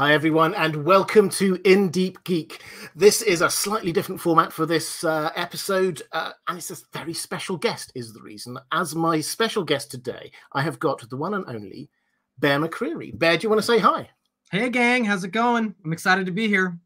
Hi everyone, and welcome to In Deep Geek. This is a slightly different format for this episode, and it's a very special guest is the reason. As my special guest today, I have got the one and only Bear McCreary. Bear, do you want to say hi? Hey gang, how's it going? I'm excited to be here.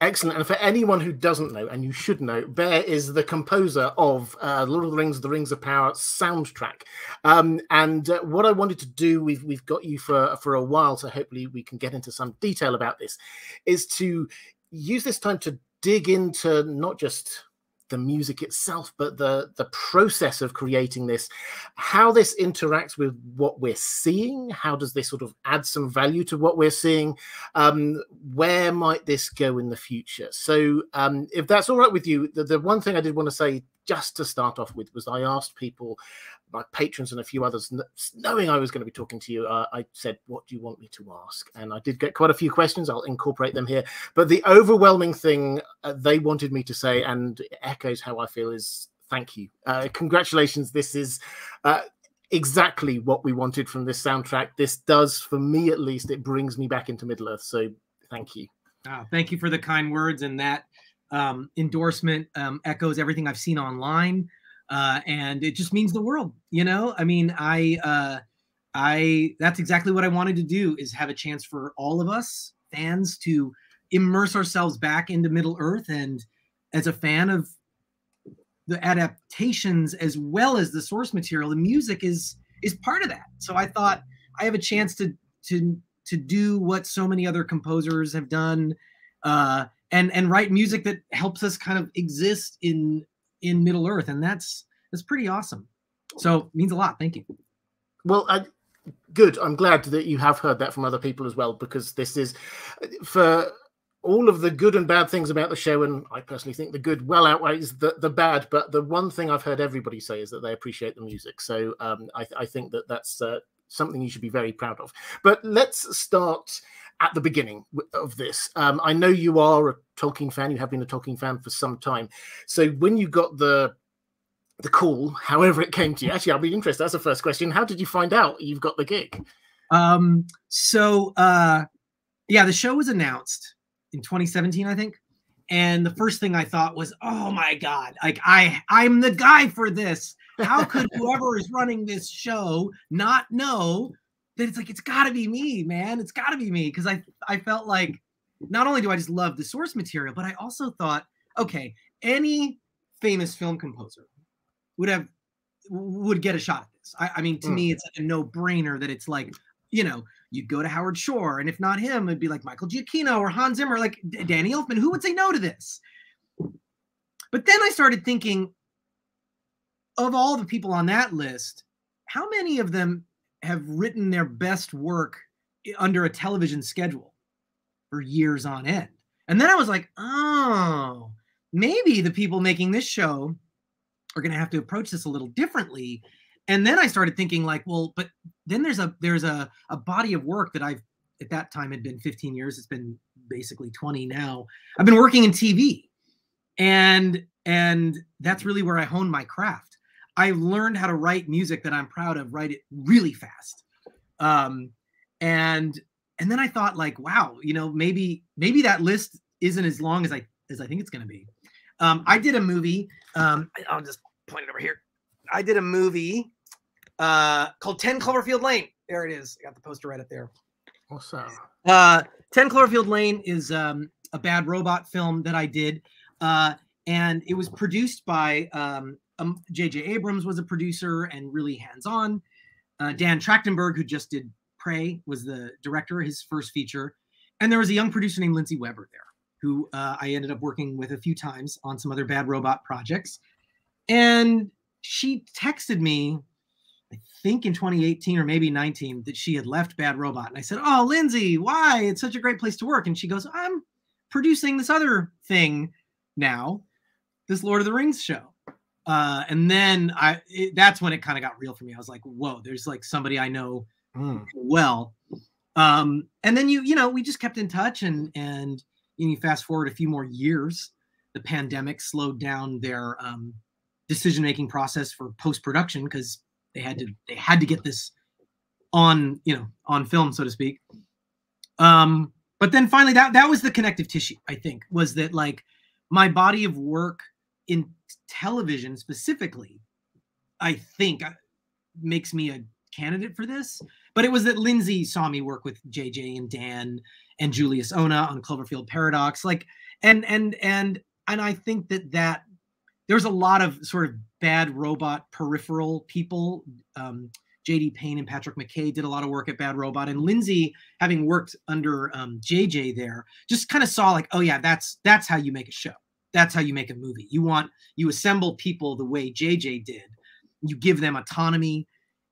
Excellent. And for anyone who doesn't know, and you should know, Bear is the composer of Lord of the Rings of Power soundtrack. What I wanted to do, we've got you for a while, so hopefully we can get into some detail about this, is to use this time to dig into not just the music itself, but the process of creating this, how this interacts with what we're seeing, how does this sort of add some value to what we're seeing, where might this go in the future? So if that's all right with you, the one thing I did want to say just to start off with was I asked people, my patrons and a few others, knowing I was going to be talking to you, I said, what do you want me to ask? And I did get quite a few questions. I'll incorporate them here. But the overwhelming thing they wanted me to say, and it echoes how I feel, is thank you. Congratulations. This is exactly what we wanted from this soundtrack. This does, for me at least, it brings me back into Middle Earth. So thank you. Oh, thank you for the kind words and that endorsement echoes everything I've seen online. And it just means the world, you know? I mean, that's exactly what I wanted to do, is have a chance for all of us fans to immerse ourselves back into Middle Earth. And as a fan of the adaptations, as well as the source material, the music is part of that. So I thought I have a chance to do what so many other composers have done, and write music that helps us kind of exist in Middle Earth, and that's pretty awesome. So it means a lot. Thank you. Well, good. I'm glad that you have heard that from other people as well, because this is, for all of the good and bad things about the show, and I personally think the good well outweighs the bad, but the one thing I've heard everybody say is that they appreciate the music. So I think that's something you should be very proud of. But let's start at the beginning of this. I know you are a Tolkien fan. You have been a Tolkien fan for some time. So when you got the call, however it came to you, actually, I'll be interested. That's the first question. How did you find out you've got the gig? Yeah, the show was announced in 2017, I think. And the first thing I thought was, oh my God, like I'm the guy for this. How could whoever is running this show not know that it's like, it's gotta be me, man. It's gotta be me. Cause I felt like not only do I just love the source material, but I also thought, okay, any famous film composer would get a shot at this. I mean, to me, it's like a no brainer that it's like, you know, you go to Howard Shore, and if not him, it'd be like Michael Giacchino or Hans Zimmer, like Danny Elfman. Who would say no to this? But then I started thinking, of all the people on that list, how many of them have written their best work under a television schedule for years on end? And then I was like, oh, maybe the people making this show are going to have to approach this a little differently. And then I started thinking like, well, but then there's a body of work that I've, at that time had been 15 years. It's been basically 20 now. I've been working in TV, and that's really where I honed my craft. I learned how to write music that I'm proud of, write it really fast. And then I thought like, wow, you know, maybe that list isn't as long as I think it's going to be. I did a movie. I'll just point it over here. I did a movie called 10 Cloverfield Lane. There it is. I got the poster right up there. Awesome. 10 Cloverfield Lane is a Bad Robot film that I did. And it was produced by... J.J. Abrams was a producer and really hands-on. Dan Trachtenberg, who just did Prey, was the director, his first feature. And there was a young producer named Lindsay Weber there, who I ended up working with a few times on some other Bad Robot projects. And she texted me, I think in 2018 or maybe 19, that she had left Bad Robot. And I said, oh, Lindsay, why? It's such a great place to work. And she goes, I'm producing this other thing now, this Lord of the Rings show. And then that's when it kind of got real for me. I was like, whoa, there's like somebody I know well. And then you know, we just kept in touch, and you fast forward a few more years, the pandemic slowed down their decision-making process for post-production, because they had to get this on, you know, on film, so to speak. But then finally, that was the connective tissue, I think, was that like my body of work in television specifically, I think makes me a candidate for this. But it was that Lindsay saw me work with JJ and Dan and Julius Ona on Cloverfield Paradox, like, and I think that there's a lot of sort of Bad Robot peripheral people. J.D. Payne and Patrick McKay did a lot of work at Bad Robot, and Lindsay, having worked under JJ there, just kind of saw like, oh yeah, that's how you make a show. That's how you make a movie. You assemble people the way JJ did. You give them autonomy.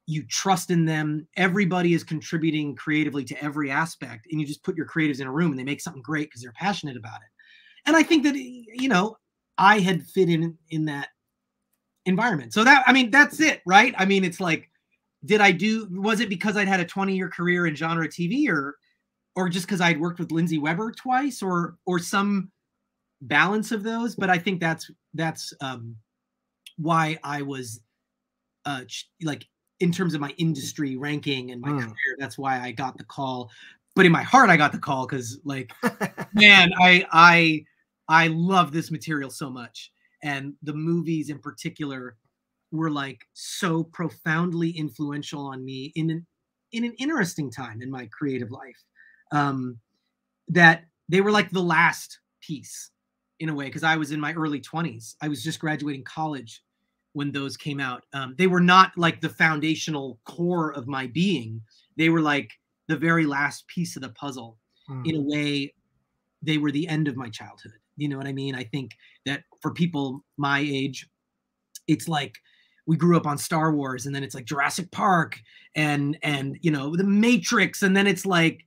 You trust in them. Everybody is contributing creatively to every aspect, and you just put your creatives in a room and they make something great because they're passionate about it. And I think that, you know, I had fit in that environment. So that, I mean, that's it, right? I mean, it's like, was it because I'd had a 20-year career in genre TV, or just because I'd worked with Lindsay Weber twice, or some balance of those? But I think that's why I was like, in terms of my industry ranking and my career, that's why I got the call. But in my heart, I got the call because, like, man, I love this material so much, and the movies in particular were like so profoundly influential on me in an interesting time in my creative life, that they were like the last piece in a way, because I was in my early 20s. I was just graduating college when those came out. They were not like the foundational core of my being. They were like the very last piece of the puzzle. In a way, they were the end of my childhood. You know what I mean? I think that for people my age, it's like, we grew up on Star Wars, and then it's like Jurassic Park and you know, The Matrix, and then it's like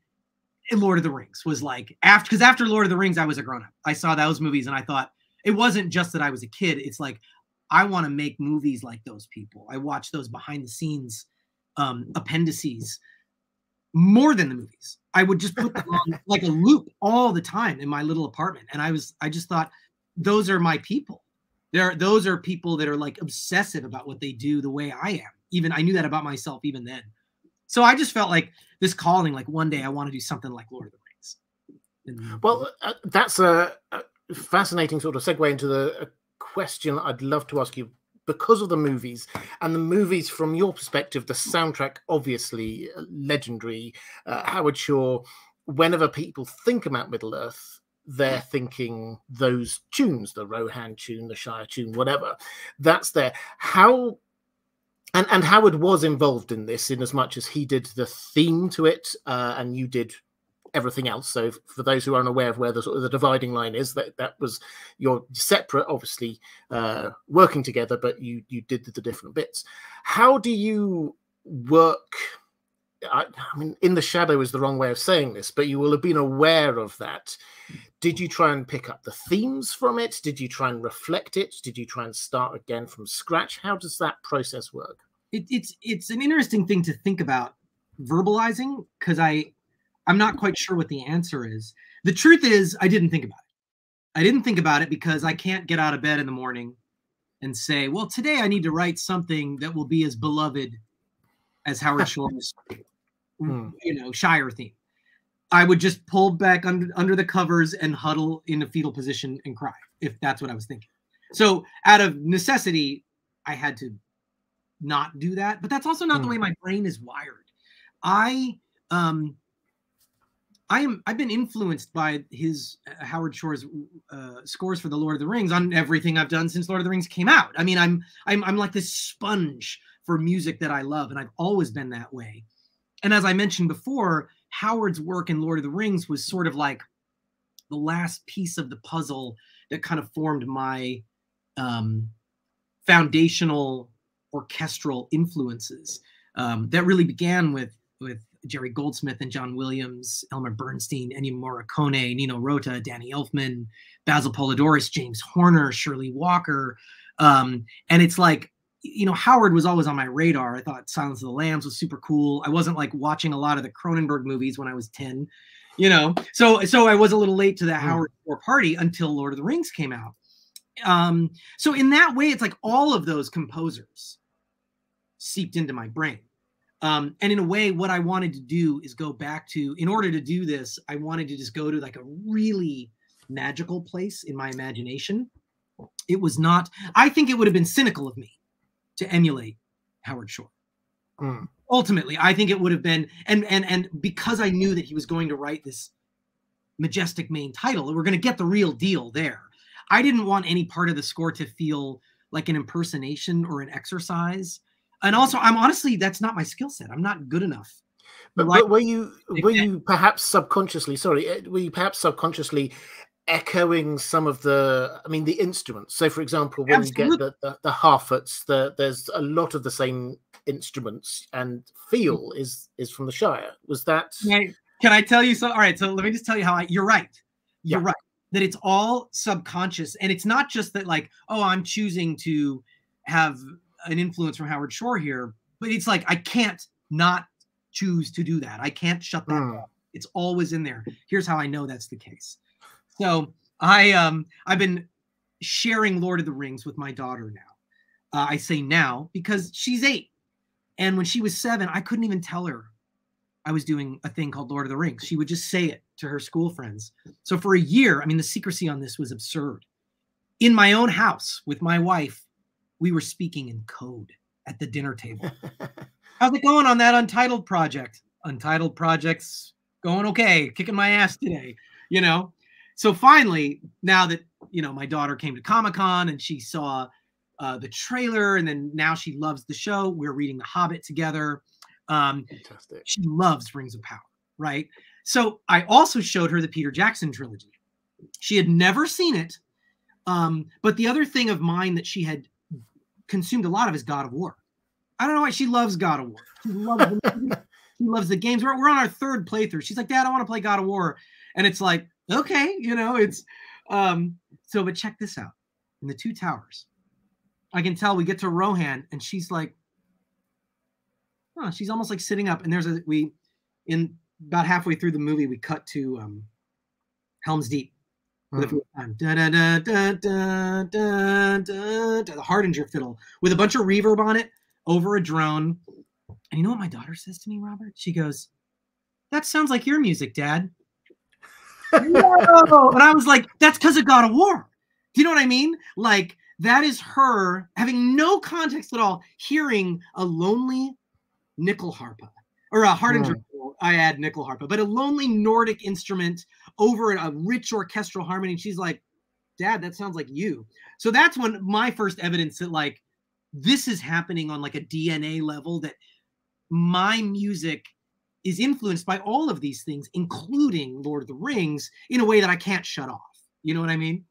Lord of the Rings was like after, because after Lord of the Rings, I was a grown-up. I saw those movies and I thought, it wasn't just that I was a kid. It's like, I want to make movies like those people. I watched those behind the scenes appendices more than the movies. I would just put them on like a loop all the time in my little apartment. And I just thought, those are my people. Those are people that are like obsessive about what they do the way I am. Even I knew that about myself even then. So I just felt like this calling, like one day I want to do something like Lord of the Rings. Well, that's a fascinating sort of segue into a question I'd love to ask you, because of the movies and the movies from your perspective, the soundtrack, obviously legendary, Howard Shore. Whenever people think about Middle Earth, they're thinking those tunes, the Rohan tune, the Shire tune, whatever. That's there. How, and Howard was involved in this in as much as he did the theme to it, and you did everything else. So for those who are unaware of where the sort of the dividing line is, that was, you're separate, obviously, working together, but you did the different bits. How do you work? I mean, in the shadow is the wrong way of saying this, but you will have been aware of that. Did you try and pick up the themes from it? Did you try and reflect it? Did you try and start again from scratch? How does that process work? It's an interesting thing to think about verbalizing, because I'm not quite sure what the answer is. The truth is, I didn't think about it. I didn't think about it because I can't get out of bed in the morning and say, well, today I need to write something that will be as beloved as Howard Shore's you know, Shire theme. I would just pull back under the covers and huddle in a fetal position and cry, if that's what I was thinking. So out of necessity, I had to not do that. But that's also not the way my brain is wired. I've been influenced by his Howard Shore's scores for the Lord of the Rings on everything I've done since Lord of the Rings came out. I mean, I'm like this sponge for music that I love, and I've always been that way. And as I mentioned before, Howard's work in Lord of the Rings was sort of like the last piece of the puzzle that kind of formed my foundational orchestral influences, that really began with Jerry Goldsmith and John Williams, Elmer Bernstein, Ennio Morricone, Nino Rota, Danny Elfman, Basil Polidorus, James Horner, Shirley Walker. And it's like, you know, Howard was always on my radar. I thought Silence of the Lambs was super cool. I wasn't like watching a lot of the Cronenberg movies when I was 10, you know, so I was a little late to that Howard Shore party until Lord of the Rings came out. So in that way, it's like all of those composers seeped into my brain. And in a way, what I wanted to do is go back to, in order to do this, I wanted to just go to like a really magical place in my imagination. It was not, I think it would have been cynical of me to emulate Howard Shore. Mm. Ultimately, I think it would have been, and because I knew that he was going to write this majestic main title, we're going to get the real deal there. I didn't want any part of the score to feel like an impersonation or an exercise. And also, I'm honestly, that's not my skill set. I'm not good enough. But were you perhaps subconsciously, sorry, were you perhaps subconsciously echoing some of the, I mean, the instruments? So, for example, when you get the Harfoots, there's a lot of the same instruments, and feel is from the Shire. Was that... Can I tell you so? All right, so let me just tell you how I... You're right. You're right. That it's all subconscious. And it's not just that like, oh, I'm choosing to have an influence from Howard Shore here, but it's like, I can't not choose to do that. I can't shut that off. It's always in there. Here's how I know that's the case. So I've been sharing Lord of the Rings with my daughter now. I say now because she's 8. And when she was 7, I couldn't even tell her I was doing a thing called Lord of the Rings. She would just say it to her school friends. So for a year, I mean, the secrecy on this was absurd. In my own house with my wife, we were speaking in code at the dinner table. How's it going on that Untitled project? Untitled project's going okay, kicking my ass today, you know? So finally, now that, you know, my daughter came to Comic-Con and she saw the trailer, and then now she loves the show. We're reading The Hobbit together. Fantastic. She loves Rings of Power, right? So I also showed her the Peter Jackson trilogy. She had never seen it. But the other thing of mine that she had consumed a lot of is God of War. I don't know why she loves God of War. She loves the, movies, she loves the games. We're on our 3rd playthrough. She's like, Dad, I want to play God of War. And it's like, okay, you know, it's so, but check this out. In the Two Towers, I can tell we get to Rohan and she's like, oh, she's almost like sitting up. And there's a, in about halfway through the movie, we cut to Helm's Deep. For the first time. Da, da, da, da, da, da, da, da, the Hardanger fiddle with a bunch of reverb on it over a drone. And you know what my daughter says to me, Robert? She goes, that sounds like your music, Dad. No! And I was like, that's because of God of War. Do you know what I mean? Like, that is her having no context at all, hearing a lonely nickel harpa, or a Hardanger fiddle. I add nickel harpa, but a lonely Nordic instrument over a rich orchestral harmony. And she's like, Dad, that sounds like you. So that's when my first evidence that like this is happening on like a DNA level, that my music is influenced by all of these things, including Lord of the Rings, in a way that I can't shut off. You know what I mean?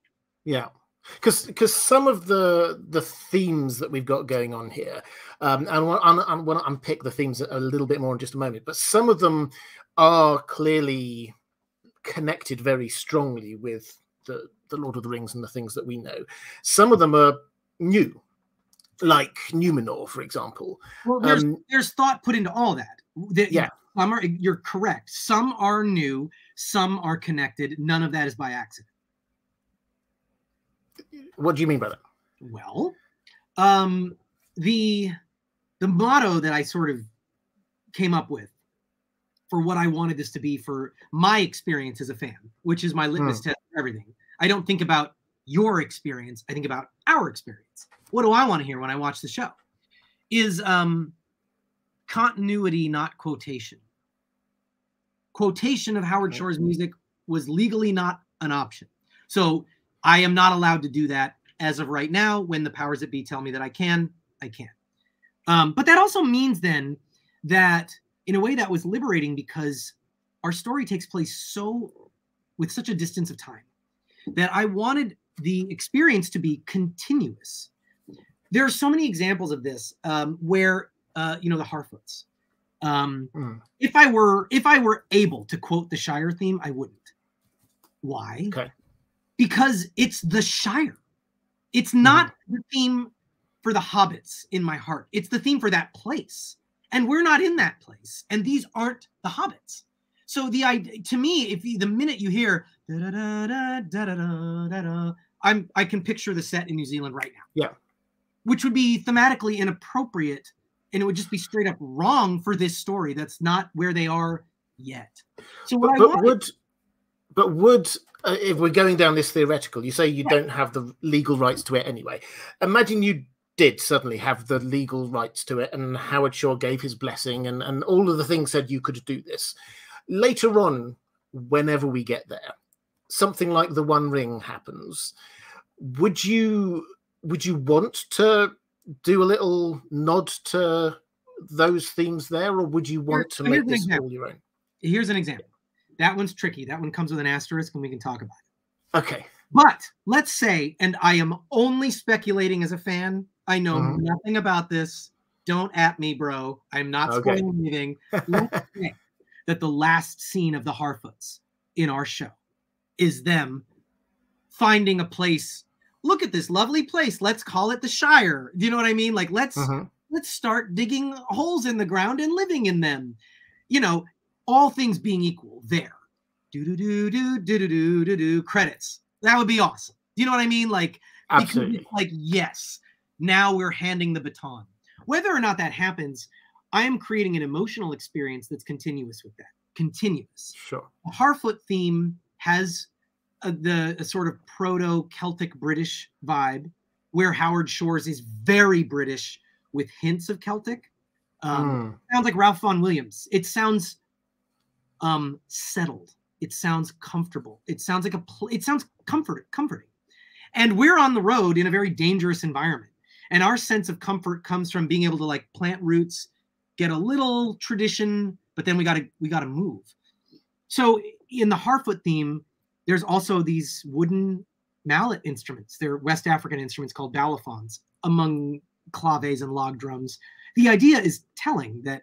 Yeah. Because some of the themes that we've got going on here, and I want to unpick the themes a little bit more in just a moment, but some of them are clearly connected very strongly with the Lord of the Rings and the things that we know. Some of them are new, like Numenor, for example. Well, there's thought put into all that. Yeah. You're correct. Some are new, some are connected. None of that is by accident. What do you mean by that? Well, the motto that I sort of came up with for what I wanted this to be for my experience as a fan, which is my litmus test for everything. I don't think about your experience. I think about our experience. What do I want to hear when I watch the show? Is continuity, not quotation. Quotation of Howard Shore's music was legally not an option. So I am not allowed to do that as of right now. When the powers that be tell me that I can, I can. But that also means then that in a way that was liberating, because our story takes place with such a distance of time that I wanted the experience to be continuous. There are so many examples of this where, you know, the Harfoots. If I were able to quote the Shire theme, I wouldn't. Why? Okay. Because it's the Shire. It's not the theme for the hobbits in my heart. It's the theme for that place. And we're not in that place. And these aren't the hobbits. So the idea, to me, the minute you hear, da, da, da, da, da, da, da, I can picture the set in New Zealand right now. Yeah. Which would be thematically inappropriate and it would just be straight up wrong for this story. That's not where they are yet. So what but if we're going down this theoretical, you say you don't have the legal rights to it anyway. Imagine you did suddenly have the legal rights to it, and Howard Shore gave his blessing, and all of the things said you could do this. Later on, whenever we get there, something like the One Ring happens. Would you want to do a little nod to those themes there, or would you want to make this all your own? Here's an example. That one's tricky. That one comes with an asterisk, and we can talk about it. Okay. But let's say, and I am only speculating as a fan. I know nothing about this. Don't at me, bro. I'm not spoiling anything. Let's say that the last scene of the Harfoots in our show is them finding a place. Look at this lovely place. Let's call it the Shire. Do you know what I mean? Like, let's start digging holes in the ground and living in them. You know, all things being equal, there. Credits. That would be awesome. Do you know what I mean? Like, absolutely. Like, yes, now we're handing the baton. Whether or not that happens, I am creating an emotional experience that's continuous with that. Continuous. Sure. The Harfoot theme has a sort of proto-Celtic British vibe, where Howard Shore's is very British with hints of Celtic. Sounds like Ralph Vaughan Williams. It sounds settled. It sounds comfortable. It sounds like it sounds comforting. And we're on the road in a very dangerous environment. And our sense of comfort comes from being able to like plant roots, get a little tradition, but then we gotta move. So in the Harfoot theme, there's also these wooden mallet instruments. They're West African instruments called balafons, among claves and log drums. The idea is telling that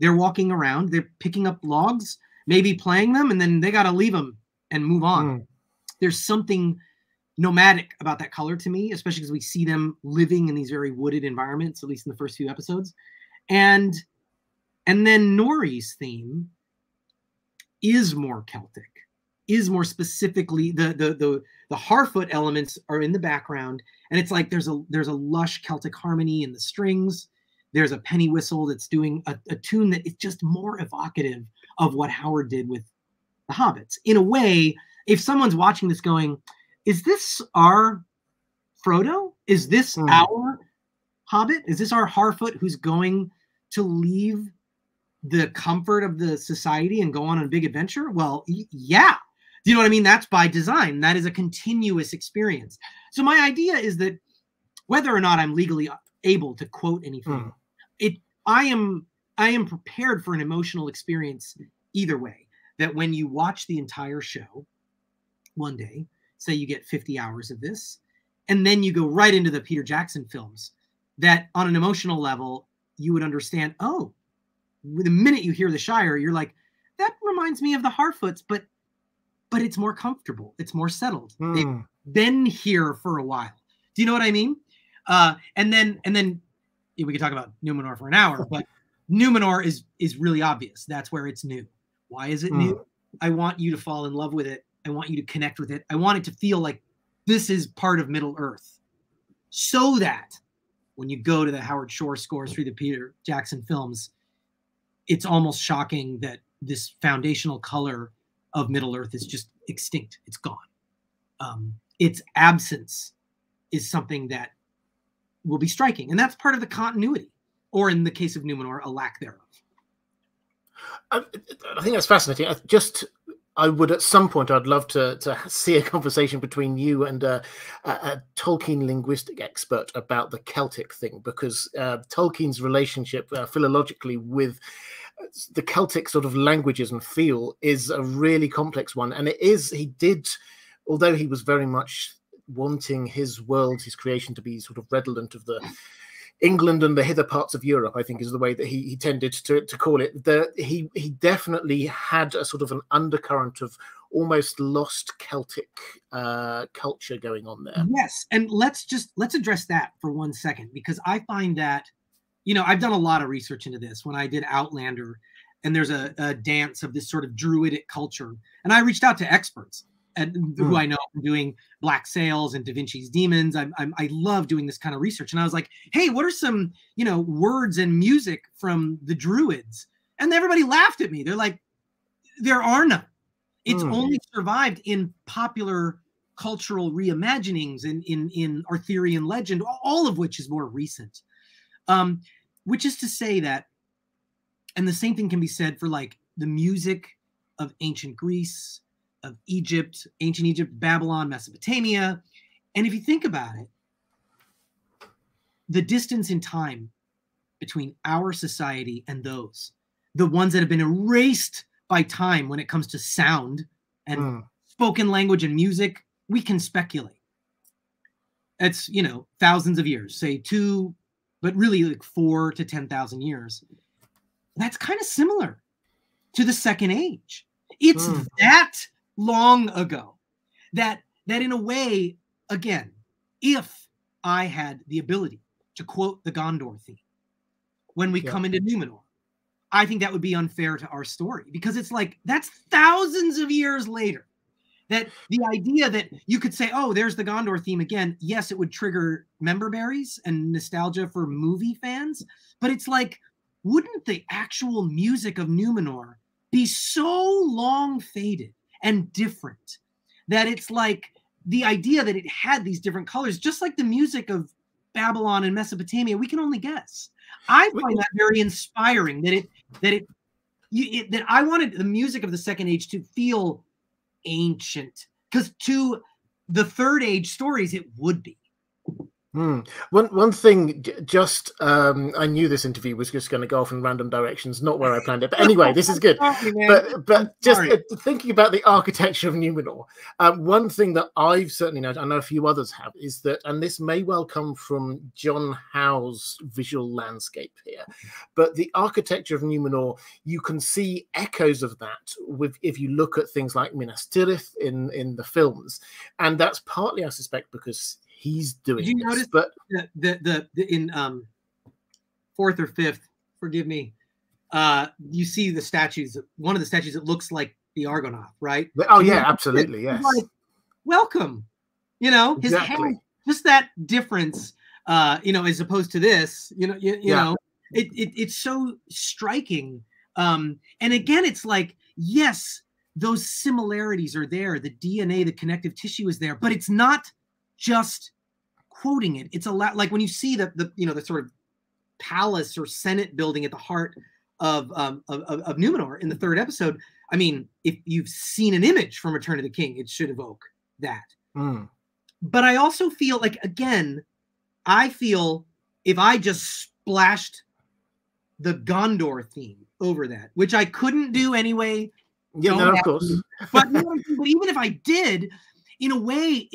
they're walking around, they're picking up logs, maybe playing them, and then they got to leave them and move on. There's something nomadic about that color to me, especially because we see them living in these very wooded environments, at least in the first few episodes. And then Nori's theme is more Celtic, is more specifically the Harfoot elements are in the background, and it's like there's a lush Celtic harmony in the strings. There's a penny whistle that's doing a tune that is just more evocative of what Howard did with the Hobbits. In a way, if someone's watching this going, is this our Frodo? Is this our Hobbit? Is this our Harfoot who's going to leave the comfort of the society and go on a big adventure? Well, yeah. Do you know what I mean? That's by design. That is a continuous experience. So my idea is that whether or not I'm legally able to quote anything, I am prepared for an emotional experience either way, that when you watch the entire show one day, say you get 50 hours of this, and then you go right into the Peter Jackson films, that on an emotional level, you would understand, oh, the minute you hear the Shire, you're like, that reminds me of the Harfoots, but it's more comfortable. It's more settled. They've been here for a while. Do you know what I mean? And then we could talk about Numenor for an hour, but Numenor is really obvious. That's where it's new. Why is it new? I want you to fall in love with it. I want you to connect with it. I want it to feel like this is part of Middle Earth, so that when you go to the Howard Shore scores through the Peter Jackson films, it's almost shocking that this foundational color of Middle Earth is just extinct. It's gone. Its absence is something that will be striking, and that's part of the continuity, or in the case of Numenor, a lack thereof. I think that's fascinating. At some point, I'd love to see a conversation between you and a Tolkien linguistic expert about the Celtic thing, because Tolkien's relationship philologically with the Celtic sort of languages and feel is a really complex one. And it is, he did, although he was very much wanting his world, his creation, to be sort of redolent of the England and the hither parts of Europe, I think is the way that he tended to call it. He definitely had a sort of an undercurrent of almost lost Celtic culture going on there. Yes, and let's address that for one second, because I find that, you know, I've done a lot of research into this when I did Outlander, and there's a dance of this sort of druidic culture, and I reached out to experts. and who I know from doing Black Sails and Da Vinci's Demons. I love doing this kind of research. And I was like, hey, what are some, you know, words and music from the Druids? And everybody laughed at me. They're like, there are none. It's only survived in popular cultural reimaginings and in Arthurian legend, all of which is more recent. Which is to say that, and the same thing can be said for like the music of ancient Greece, of Egypt, ancient Egypt, Babylon, Mesopotamia. And if you think about it, the distance in time between our society and those, the ones that have been erased by time when it comes to sound and spoken language and music, we can speculate. It's, you know, thousands of years, say two, but really like 4,000 to 10,000 years. That's kind of similar to the Second Age. It's that long ago that, in a way, again, if I had the ability to quote the Gondor theme when we come into Numenor, I think that would be unfair to our story, because it's like, that's thousands of years later. That the idea that you could say, oh, there's the Gondor theme again. Yes, it would trigger member berries and nostalgia for movie fans. But it's like, wouldn't the actual music of Numenor be so long faded and different that it's like the idea that it had these different colors, just like the music of Babylon and Mesopotamia, we can only guess. I find that very inspiring, that that I wanted the music of the Second Age to feel ancient, because to the Third Age stories, it would be. One thing, just I knew this interview was just going to go off in random directions, not where I planned it. But anyway, this is good. Sorry, but just thinking about the architecture of Numenor, one thing that I've certainly noticed, I know a few others have, is that, and this may well come from John Howe's visual landscape here, but the architecture of Numenor, you can see echoes of that with, if you look at things like Minas Tirith in the films, and that's partly, I suspect, because he's doing. Did you notice in fourth or fifth, forgive me, you see the statues, one of the statues that looks like the Argonaut, right? Oh yeah, absolutely, yes. Like, welcome, you know, his head, just that difference, you know, as opposed to this, you know, you know, it's so striking. And again, it's like, yes, those similarities are there, the DNA, the connective tissue is there, but it's not just quoting it. It's a lot like when you see the you know, the sort of palace or senate building at the heart of Numenor in the third episode. I mean, if you've seen an image from Return of the King, it should evoke that. But I also feel like, again, I feel if I just splashed the Gondor theme over that, which I couldn't do anyway. Yeah, no, of course. But even if I did, in a way,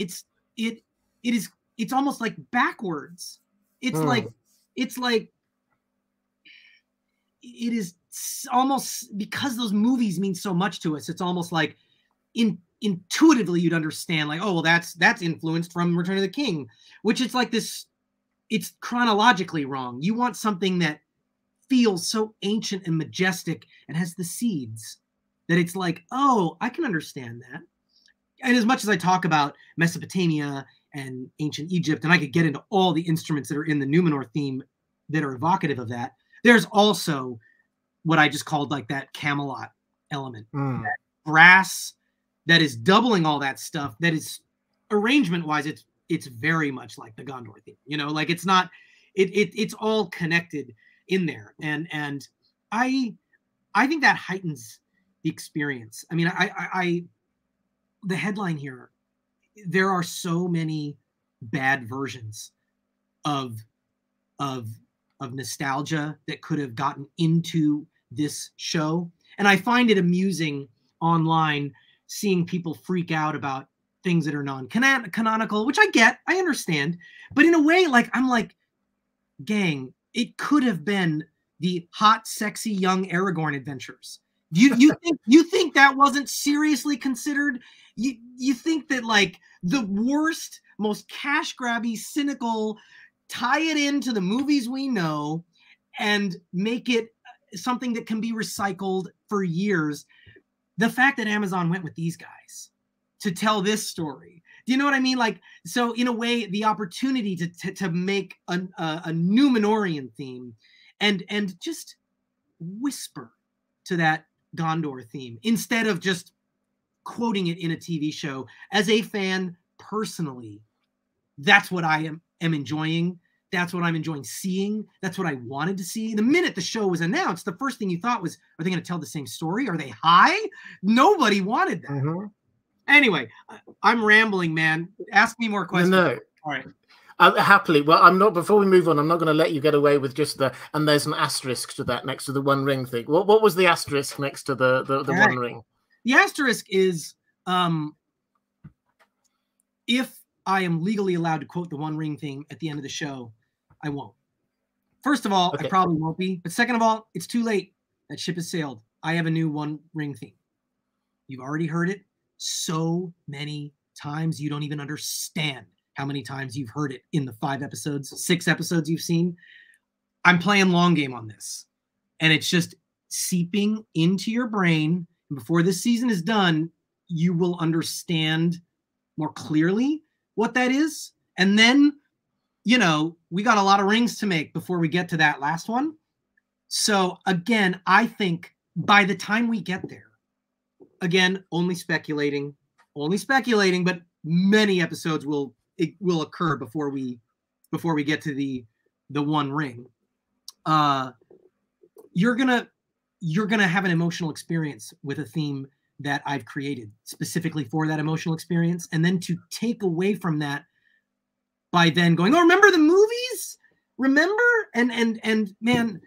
it's almost like backwards. It's it is almost, because those movies mean so much to us, it's almost like intuitively you'd understand, like, oh, well, that's influenced from Return of the King, which it's like this, it's chronologically wrong. You want something that feels so ancient and majestic and has the seeds that it's like, oh, I can understand that. And as much as I talk about Mesopotamia and ancient Egypt, and I could get into all the instruments that are in the Numenor theme that are evocative of that, there's also what I just called like that Camelot element, that brass that is doubling all that stuff. That is, arrangement-wise, it's very much like the Gondor theme. You know, like it's not, it's all connected in there, and I think that heightens the experience. I mean, the headline here, there are so many bad versions of nostalgia that could have gotten into this show. And I find it amusing online seeing people freak out about things that are non-canonical, which I get, I understand. But in a way, like, I'm like, gang, it could have been the hot, sexy, young Aragorn adventures. You think that wasn't seriously considered? You think that like the worst, most cash grabby, cynical, tie it into the movies we know and make it something that can be recycled for years. The fact that Amazon went with these guys to tell this story. Do you know what I mean? Like, so in a way, the opportunity to make a Numenorian theme and just whisper to that Gondor theme instead of just quoting it in a TV show. As a fan personally, that's what I am enjoying. That's what I'm enjoying seeing. That's what I wanted to see. The minute the show was announced, the first thing you thought was, are they going to tell the same story? Are they high? Nobody wanted that. Mm-hmm. Anyway, I'm rambling, man. Ask me more questions. No. All right. Happily. Well, I'm not, before we move on, I'm not going to let you get away with just the, and there's an asterisk to that next to the One Ring thing. What was the asterisk next to the One Ring? The asterisk is, if I am legally allowed to quote the One Ring thing at the end of the show, I won't. First of all, okay. I probably won't be. But second of all, it's too late. That ship has sailed. I have a new One Ring theme. You've already heard it so many times. You don't even understand how many times you've heard it in the 6 episodes you've seen. I'm playing long game on this. And it's just seeping into your brain. And before this season is done, you will understand more clearly what that is. And then, you know, we got a lot of rings to make before we get to that last one. So again, I think by the time we get there, again, only speculating, but many episodes will occur before we get to the One Ring. You're gonna have an emotional experience with a theme that I've created specifically for that emotional experience. And then to take away from that by then going, oh, remember the movies? Remember? And man,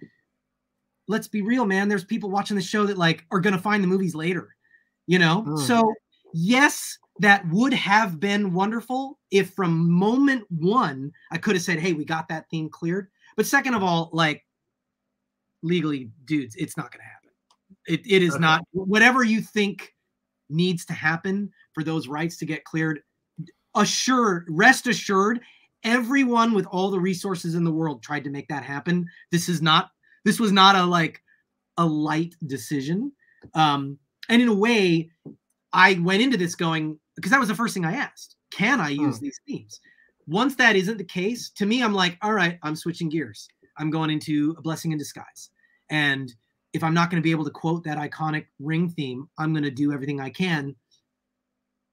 let's be real, man. There's people watching the show that like are going to find the movies later, you know? Mm. So yes, that would have been wonderful if from moment one, I could have said, hey, we got that theme cleared. But second of all, like legally, dudes, it's not going to happen. It is not. Whatever you think needs to happen for those rights to get cleared, rest assured, everyone with all the resources in the world tried to make that happen. This was not a light decision. And in a way, I went into this going, because that was the first thing I asked. Can I use these themes? Once that isn't the case, to me, I'm like, all right, I'm switching gears. I'm going into A Blessing in Disguise. And if I'm not going to be able to quote that iconic ring theme, I'm going to do everything I can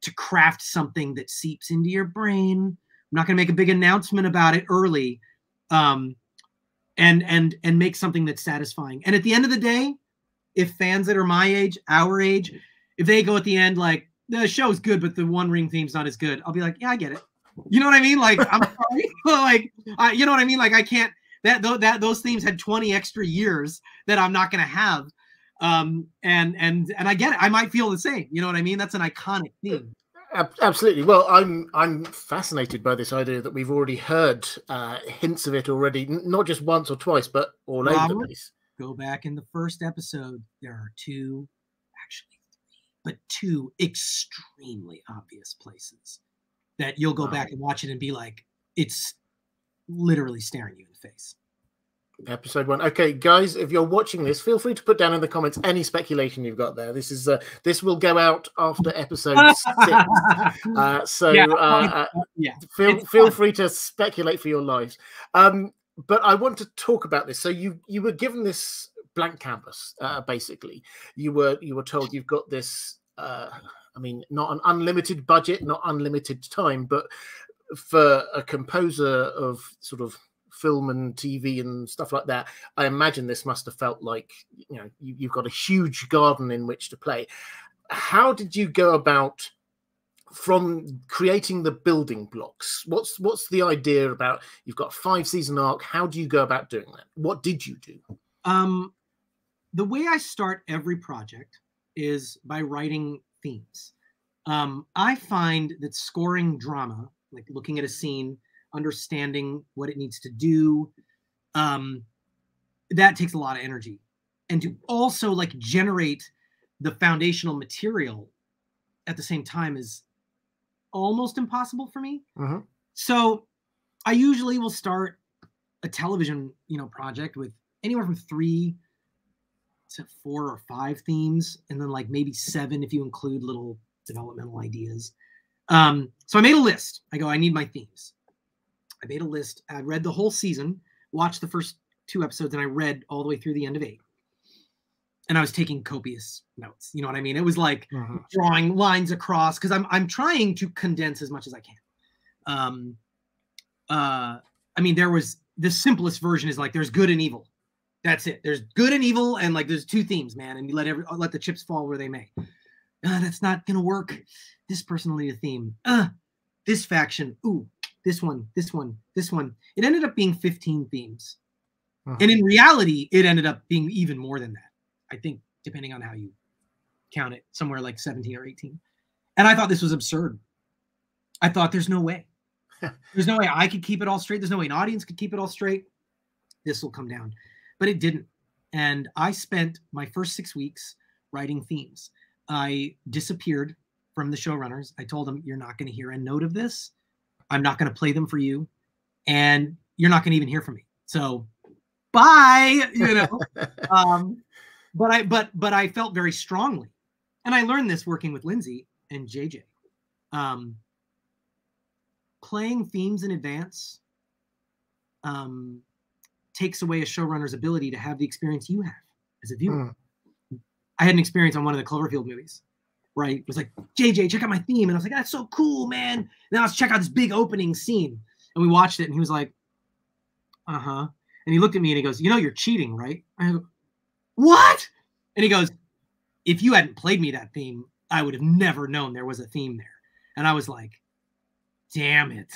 to craft something that seeps into your brain. I'm not going to make a big announcement about it early, and make something that's satisfying. And at the end of the day, if fans that are my age, our age, if they go at the end like, the show's good, but the One Ring theme's not as good, I'll be like, yeah, I get it. You know what I mean? Like, I'm sorry. Like, you know what I mean? Like, I can't. Those themes had 20 extra years that I'm not going to have. And I get it. I might feel the same. You know what I mean? That's an iconic theme. Absolutely. Well, I'm fascinated by this idea that we've already heard hints of it already, not just once or twice, but all over the place. Go back in the first episode. There are two extremely obvious places that you'll go back and watch it and be like, it's literally staring you in the face. Episode 1. Okay, guys, if you're watching this, feel free to put down in the comments any speculation you've got there. This is this will go out after episode 6. Feel free to speculate for your lives. But I want to talk about this. So you were given this blank canvas. Basically, you were told you've got this. I mean, not an unlimited budget, not unlimited time, but for a composer of sort of film and TV and stuff like that, I imagine this must have felt like, you know, you've got a huge garden in which to play. How did you go about from creating the building blocks? What's the idea about, you've got a 5-season arc, how do you go about doing that? What did you do? The way I start every project is by writing themes. I find that scoring drama, like looking at a scene, understanding what it needs to do, that takes a lot of energy. And to also like generate the foundational material at the same time is almost impossible for me. Mm-hmm. So I usually will start a television, you know, project with anywhere from 3 to 4 or 5 themes, and then like maybe 7 if you include little developmental ideas. So I made a list. I go, I need my themes. I made a list. I read the whole season, watched the first 2 episodes, and I read all the way through the end of 8. And I was taking copious notes. You know what I mean? It was like drawing lines across, because I'm trying to condense as much as I can. I mean, there was the simplest version is like there's good and evil. That's it. There's good and evil, and like there's 2 themes, man. And you let the chips fall where they may. That's not gonna work. This person will need a theme. This faction. Ooh, this one. This one. This one. It ended up being 15 themes, and in reality, it ended up being even more than that. I think, depending on how you count it, somewhere like 17 or 18. And I thought this was absurd. I thought there's no way. There's no way I could keep it all straight. There's no way an audience could keep it all straight. This will come down. But it didn't. And I spent my first 6 weeks writing themes. I disappeared from the showrunners. I told them, you're not going to hear a note of this. I'm not going to play them for you. And you're not going to even hear from me. So bye, you know. But I felt very strongly. And I learned this working with Lindsay and JJ. Playing themes in advance takes away a showrunner's ability to have the experience you have as a viewer. I had an experience on one of the Cloverfield movies, right? It was like, JJ, check out my theme. And I was like, that's so cool, man. And then let's check out this big opening scene. And we watched it, and he was like, And he looked at me, and he goes, you know, you're cheating, right? I go, what? And he goes, if you hadn't played me that theme, I would have never known there was a theme there. And I was like, damn it.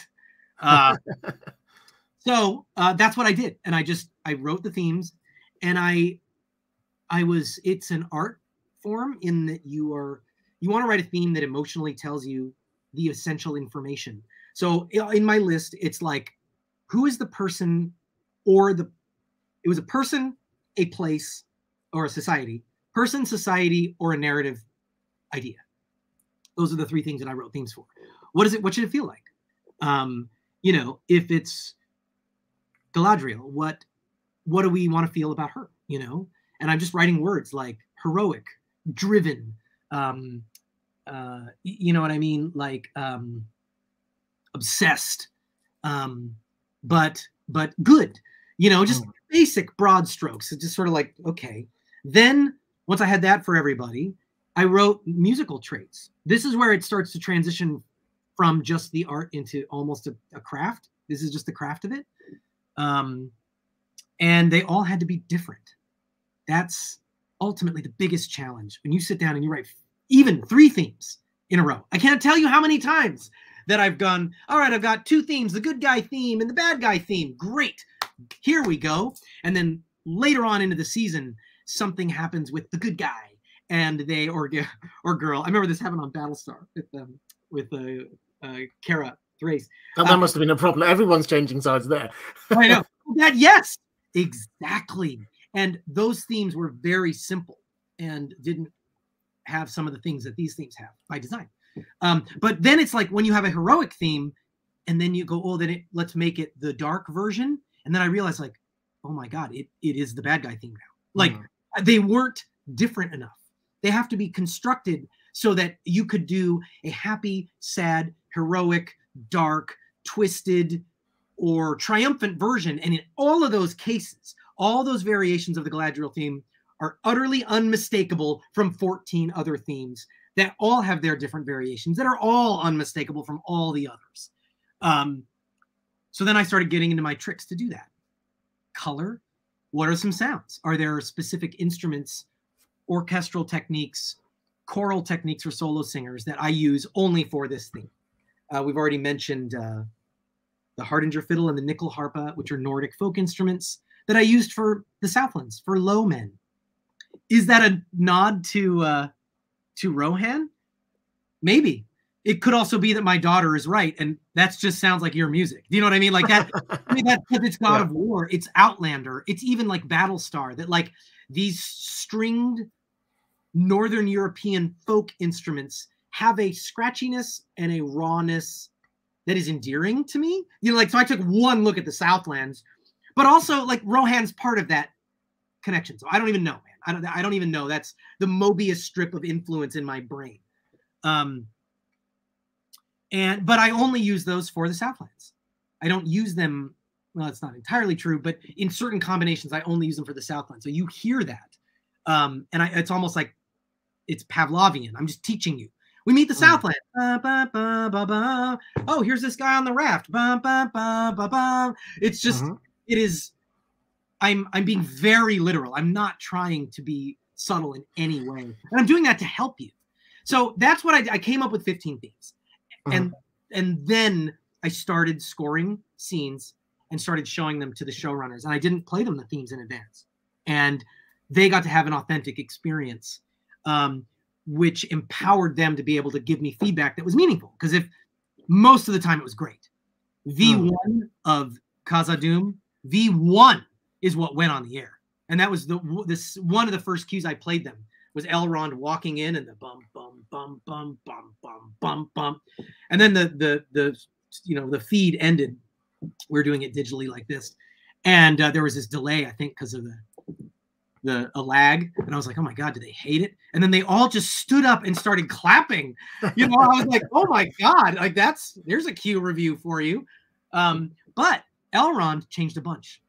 So that's what I did. And I wrote the themes, and it's an art form in that you want to write a theme that emotionally tells you the essential information. So in my list, it's like, who is the person, it was a person, a place, or a society, person, society, or a narrative idea. Those are the 3 things that I wrote themes for. What should it feel like? You know, if it's Galadriel, what do we want to feel about her? You know, and I'm just writing words like heroic, driven, you know what I mean? Like obsessed, but good, you know, just basic broad strokes. It's just sort of like, okay. Then once I had that for everybody, I wrote musical traits. This is where it starts to transition from just the art into almost a craft. This is just the craft of it. And they all had to be different. That's ultimately the biggest challenge. When you sit down and you write even 3 themes in a row, I can't tell you how many times that I've gone, all right, I've got 2 themes, the good guy theme and the bad guy theme. Great. Here we go. And then later on into the season, something happens with the good guy and they, or girl. I remember this happened on Battlestar with Kara Thrace. That must have been a problem. Everyone's changing sides there. I know. That, yes, exactly. And those themes were very simple and didn't have some of the things that these themes have by design. But then it's like when you have a heroic theme and then you go, oh, then let's make it the dark version. And then I realized, like, oh, my God, it is the bad guy theme now. Like, they weren't different enough. They have to be constructed so that you could do a happy, sad, heroic, dark, twisted, or triumphant version. And in all of those cases, all those variations of the Galadriel theme are utterly unmistakable from 14 other themes that all have their different variations that are all unmistakable from all the others. So then I started getting into my tricks to do that. Color. What are some sounds? Are there specific instruments, orchestral techniques, choral techniques for solo singers that I use only for this theme? We've already mentioned the Hardanger fiddle and the nickel harpa, which are Nordic folk instruments that I used for the Southlands, for lowmen. Is that a nod to Rohan? Maybe. It could also be that my daughter is right, and that just sounds like your music. Do you know what I mean? Like that, I mean, that's because it's God of War, it's Outlander, it's even like Battlestar, that like these stringed Northern European folk instruments have a scratchiness and a rawness that is endearing to me. You know, like, so I took one look at the Southlands, but also like Rohan's part of that connection. So I don't even know, man. I don't even know. That's the Mobius strip of influence in my brain. But I only use those for the Southlands. I don't use them. Well, it's not entirely true, but in certain combinations, I only use them for the Southlands. So you hear that. And it's almost like it's Pavlovian. I'm just teaching you. We meet the Southland. Ba, ba, ba, ba, ba. Oh, here's this guy on the raft. Ba, ba, ba, ba, ba. It's just, it is, I'm being very literal. I'm not trying to be subtle in any way. And I'm doing that to help you. So that's what I came up with 15 themes. And then I started scoring scenes and started showing them to the showrunners. And I didn't play them the themes in advance. And they got to have an authentic experience, which empowered them to be able to give me feedback that was meaningful. Because if most of the time it was great. V1 of Khazad-dum, V1 is what went on the air. And that was one of the first cues I played them was Elrond walking in and the bum, bum, bum, bum, bum, bum, bum, bum. And then the feed ended. We're doing it digitally like this. And there was this delay, I think, because of a lag. And I was like, oh my God, do they hate it? And then they all just stood up and started clapping. You know, I was like, oh my God, like there's a Q review for you. But Elrond changed a bunch.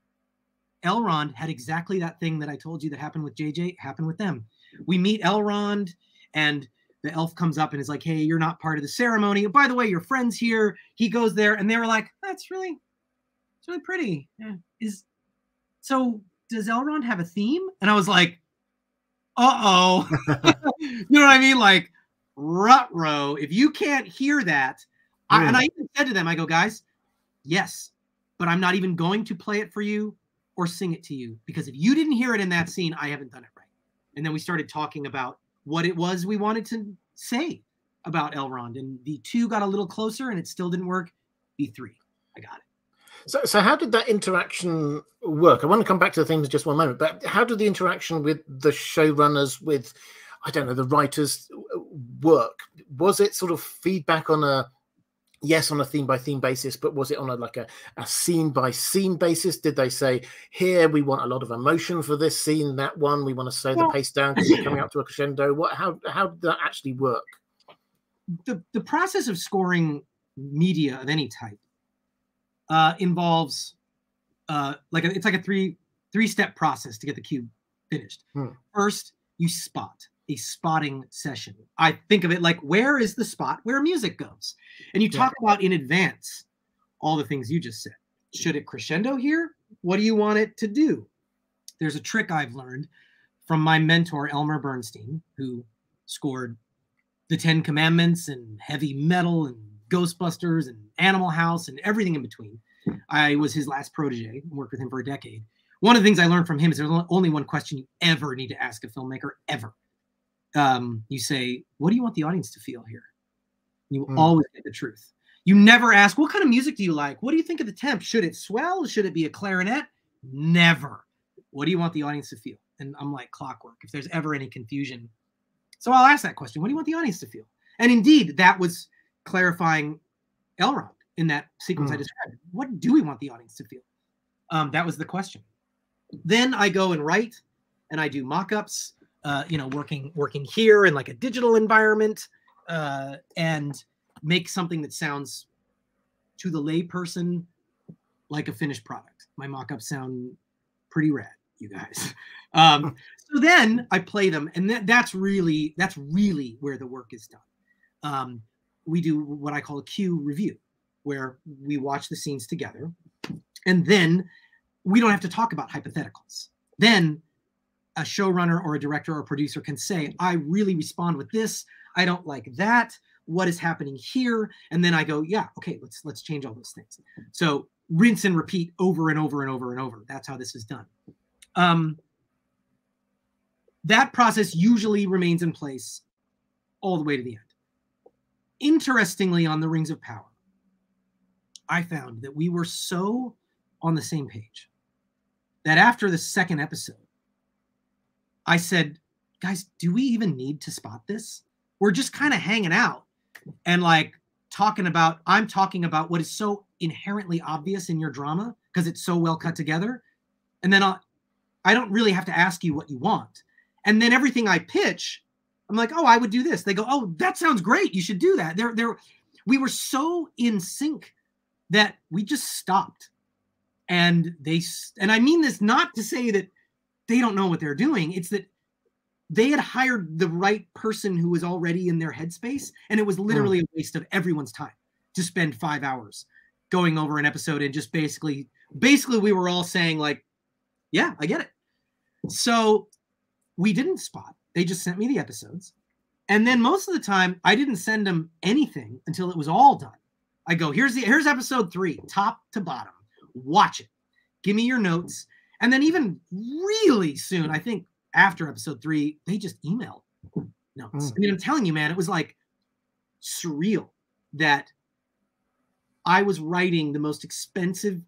Elrond had exactly that thing that I told you that happened with JJ, happened with them. We meet Elrond and the elf comes up and is like, hey, you're not part of the ceremony. By the way, your friend's here. He goes there. And they were like, it's really pretty. Yeah. So does Elrond have a theme? And I was like, uh-oh. You know what I mean? Like, ruh-roh, if you can't hear that. Really? And I even said to them, I go, guys, yes, but I'm not even going to play it for you or sing it to you. Because if you didn't hear it in that scene, I haven't done it right. And then we started talking about what it was we wanted to say about Elrond. And V2 got a little closer and it still didn't work. V3, I got it. So how did that interaction work? I want to come back to the themes in just one moment, but how did the interaction with the showrunners, with, I don't know, the writers work? Was it sort of feedback on a, yes, on a theme-by-theme basis, but was it on a scene-by-scene basis? Did they say, here, we want a lot of emotion for this scene, that one, we want to slow the pace down because we're coming up to a crescendo? How did that actually work? The process of scoring media of any type involves, it's like a three-step process to get the cue finished. First, you spot. A spotting session. I think of it like, where is the spot where music goes? And you talk about in advance all the things you just said. Should it crescendo here? What do you want it to do? There's a trick I've learned from my mentor, Elmer Bernstein, who scored the 10 Commandments and heavy metal and Ghostbusters and Animal House and everything in between. I was his last protege, worked with him for a decade. One of the things I learned from him is there's only one question you ever need to ask a filmmaker, ever. You say, what do you want the audience to feel here? You always get the truth. You never ask, what kind of music do you like? What do you think of the temp? Should it swell? Should it be a clarinet? Never. What do you want the audience to feel? And I'm like clockwork, if there's ever any confusion. So I'll ask that question. What do you want the audience to feel? And indeed, that was clarifying Elrond in that sequence I described. What do we want the audience to feel? That was the question. Then I go and write, and I do mock-ups. Working here in like a digital environment and make something that sounds to the layperson like a finished product. My mock-ups sound pretty rad, you guys. So then I play them, and that's really where the work is done. We do what I call a cue review, where we watch the scenes together, and then we don't have to talk about hypotheticals. Then a showrunner or a director or a producer can say, I really respond with this. I don't like that. What is happening here? And then I go, yeah, okay, let's change all those things. So rinse and repeat over and over and over and over. That's how this is done. That process usually remains in place all the way to the end. Interestingly, on the Rings of Power, I found that we were so on the same page that after the second episode, I said, guys, do we even need to spot this? We're just kind of hanging out and like I'm talking about what is so inherently obvious in your drama because it's so well cut together. And then I don't really have to ask you what you want. And then everything I pitch, I'm like, oh, I would do this. They go, oh, that sounds great. You should do that. We were so in sync that we just stopped. And I mean this not to say that they don't know what they're doing. It's that they had hired the right person who was already in their headspace. And it was literally a waste of everyone's time to spend 5 hours going over an episode. And just basically we were all saying like, yeah, I get it. So we didn't spot. They just sent me the episodes. And then most of the time, I didn't send them anything until it was all done. I go, here's episode 3, top to bottom. Watch it. Give me your notes. And then even really soon, I think after episode 3, they just emailed notes. I mean, I'm telling you, man, it was like surreal that I was writing the most expensive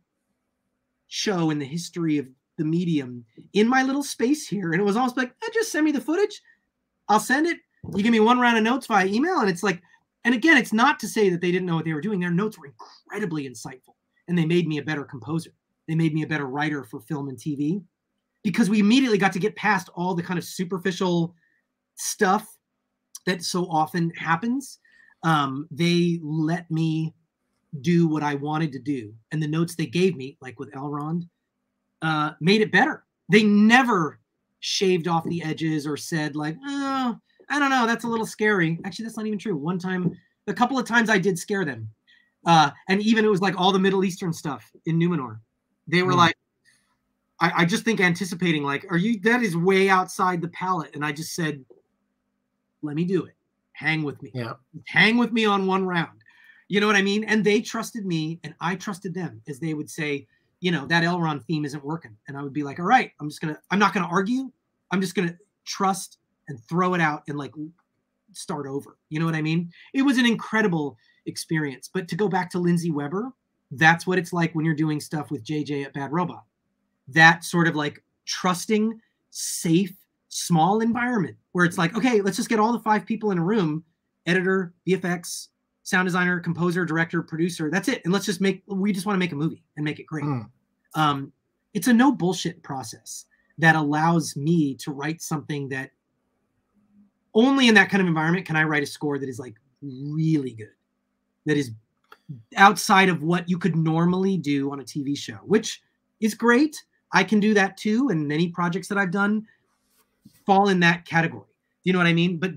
show in the history of the medium in my little space here. And it was almost like, eh, just send me the footage. I'll send it. You give me one round of notes via email. And it's like, and again, it's not to say that they didn't know what they were doing. Their notes were incredibly insightful. And they made me a better composer. They made me a better writer for film and TV, because we immediately got to get past all the kind of superficial stuff that so often happens. They let me do what I wanted to do. And the notes they gave me, like with Elrond, made it better. They never shaved off the edges or said like, oh, I don't know, that's a little scary. Actually, that's not even true. One time, a couple of times I did scare them. And even it was like all the Middle Eastern stuff in Numenor. They were like, I just think anticipating like, that is way outside the palette. And I just said, let me do it. Hang with me. Yeah. Hang with me on one round. You know what I mean? And they trusted me and I trusted them, as they would say, you know, that Elrond theme isn't working. And I would be like, all right, I'm not going to argue. I'm just going to trust and throw it out and like start over. You know what I mean? It was an incredible experience. But to go back to Lindsay Weber, that's what it's like when you're doing stuff with JJ at Bad Robot. That sort of like trusting, safe, small environment where it's like, okay, let's just get all the 5 people in a room, editor, VFX, sound designer, composer, director, producer. That's it. And we just want to make a movie and make it great. It's a no bullshit process that allows me to write something that only in that kind of environment can I write a score that is like really good. That is outside of what you could normally do on a TV show, which is great. I can do that too. And many projects that I've done fall in that category. You know what I mean? But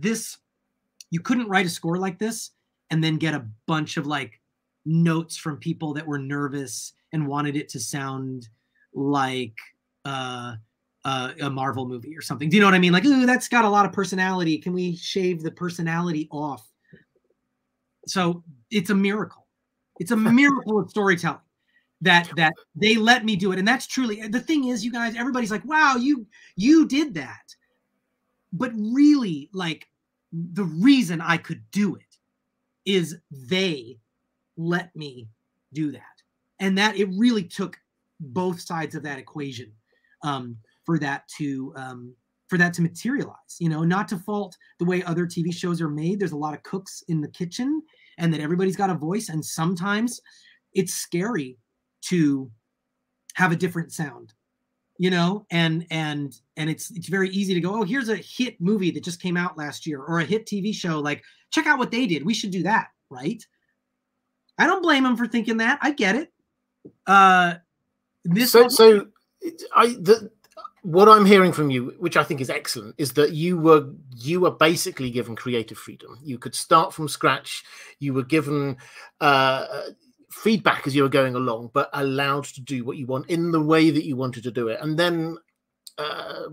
you couldn't write a score like this and then get a bunch of like notes from people that were nervous and wanted it to sound like a Marvel movie or something. Do you know what I mean? Like, ooh, that's got a lot of personality. Can we shave the personality off? So it's a miracle. It's a miracle of storytelling that they let me do it. And that's truly, the thing is, you guys, everybody's like, wow, you did that. But really, like, the reason I could do it is they let me do that. And that it really took both sides of that equation for that to materialize, you know, not to fault the way other TV shows are made. There's a lot of cooks in the kitchen and that everybody's got a voice. And sometimes it's scary to have a different sound, you know, and it's very easy to go, oh, here's a hit movie that just came out last year or a hit TV show. Like, check out what they did. We should do that, right? I don't blame them for thinking that. I get it. What I'm hearing from you, which I think is excellent, is that you were basically given creative freedom. You could start from scratch. You were given feedback as you were going along, but allowed to do what you want in the way that you wanted to do it. And then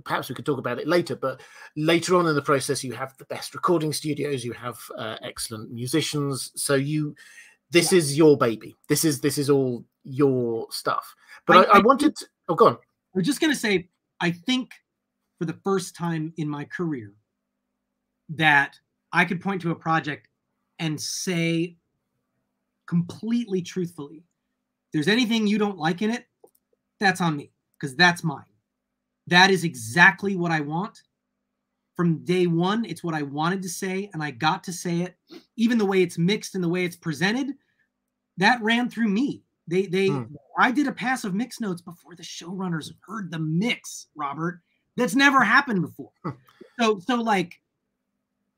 perhaps we could talk about it later, but later on in the process, you have the best recording studios, you have excellent musicians. So this is your baby. This is all your stuff. But I wanted to, oh, go on. I was just going to say, I think for the first time in my career that I could point to a project and say completely truthfully, if there's anything you don't like in it, that's on me, because that's mine. That is exactly what I want. From day one, it's what I wanted to say, and I got to say it. Even the way it's mixed and the way it's presented, that ran through me. I did a pass of mix notes before the showrunners heard the mix, Robert. That's never happened before. So like,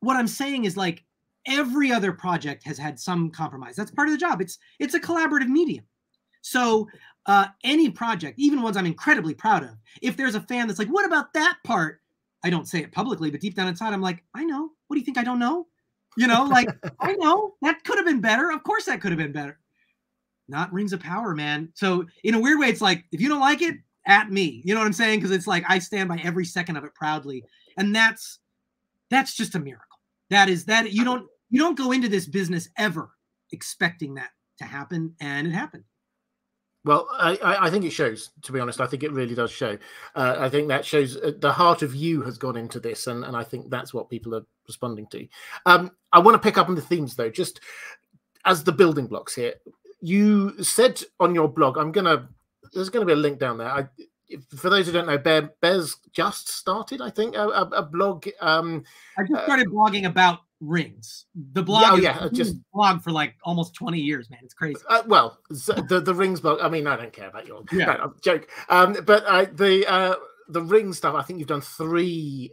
what I'm saying is, like, every other project has had some compromise. That's part of the job. It's a collaborative medium. So any project, even ones I'm incredibly proud of, if there's a fan that's like, what about that part? I don't say it publicly, but deep down inside, I'm like, I know. What do you think? I don't know. You know, like, I know that could have been better. Of course that could have been better. Not Rings of Power, man. So in a weird way, it's like, if you don't like it, at me. You know what I'm saying? Because it's like, I stand by every second of it proudly. And that's just a miracle. That is that you don't go into this business ever expecting that to happen. And it happened. Well, I think it shows, to be honest. I think it really does show. I think that shows the heart of you has gone into this, and I think that's what people are responding to. I want to pick up on the themes, though, just as the building blocks here. You said on your blog, there's going to be a link down there. For those who don't know, Bear's just started, I think, a blog. I just started blogging about rings. The blog, just blog for like almost 20 years, man. It's crazy. Well, the rings blog. I mean, I don't care about your joke. But the ring stuff. I think you've done 3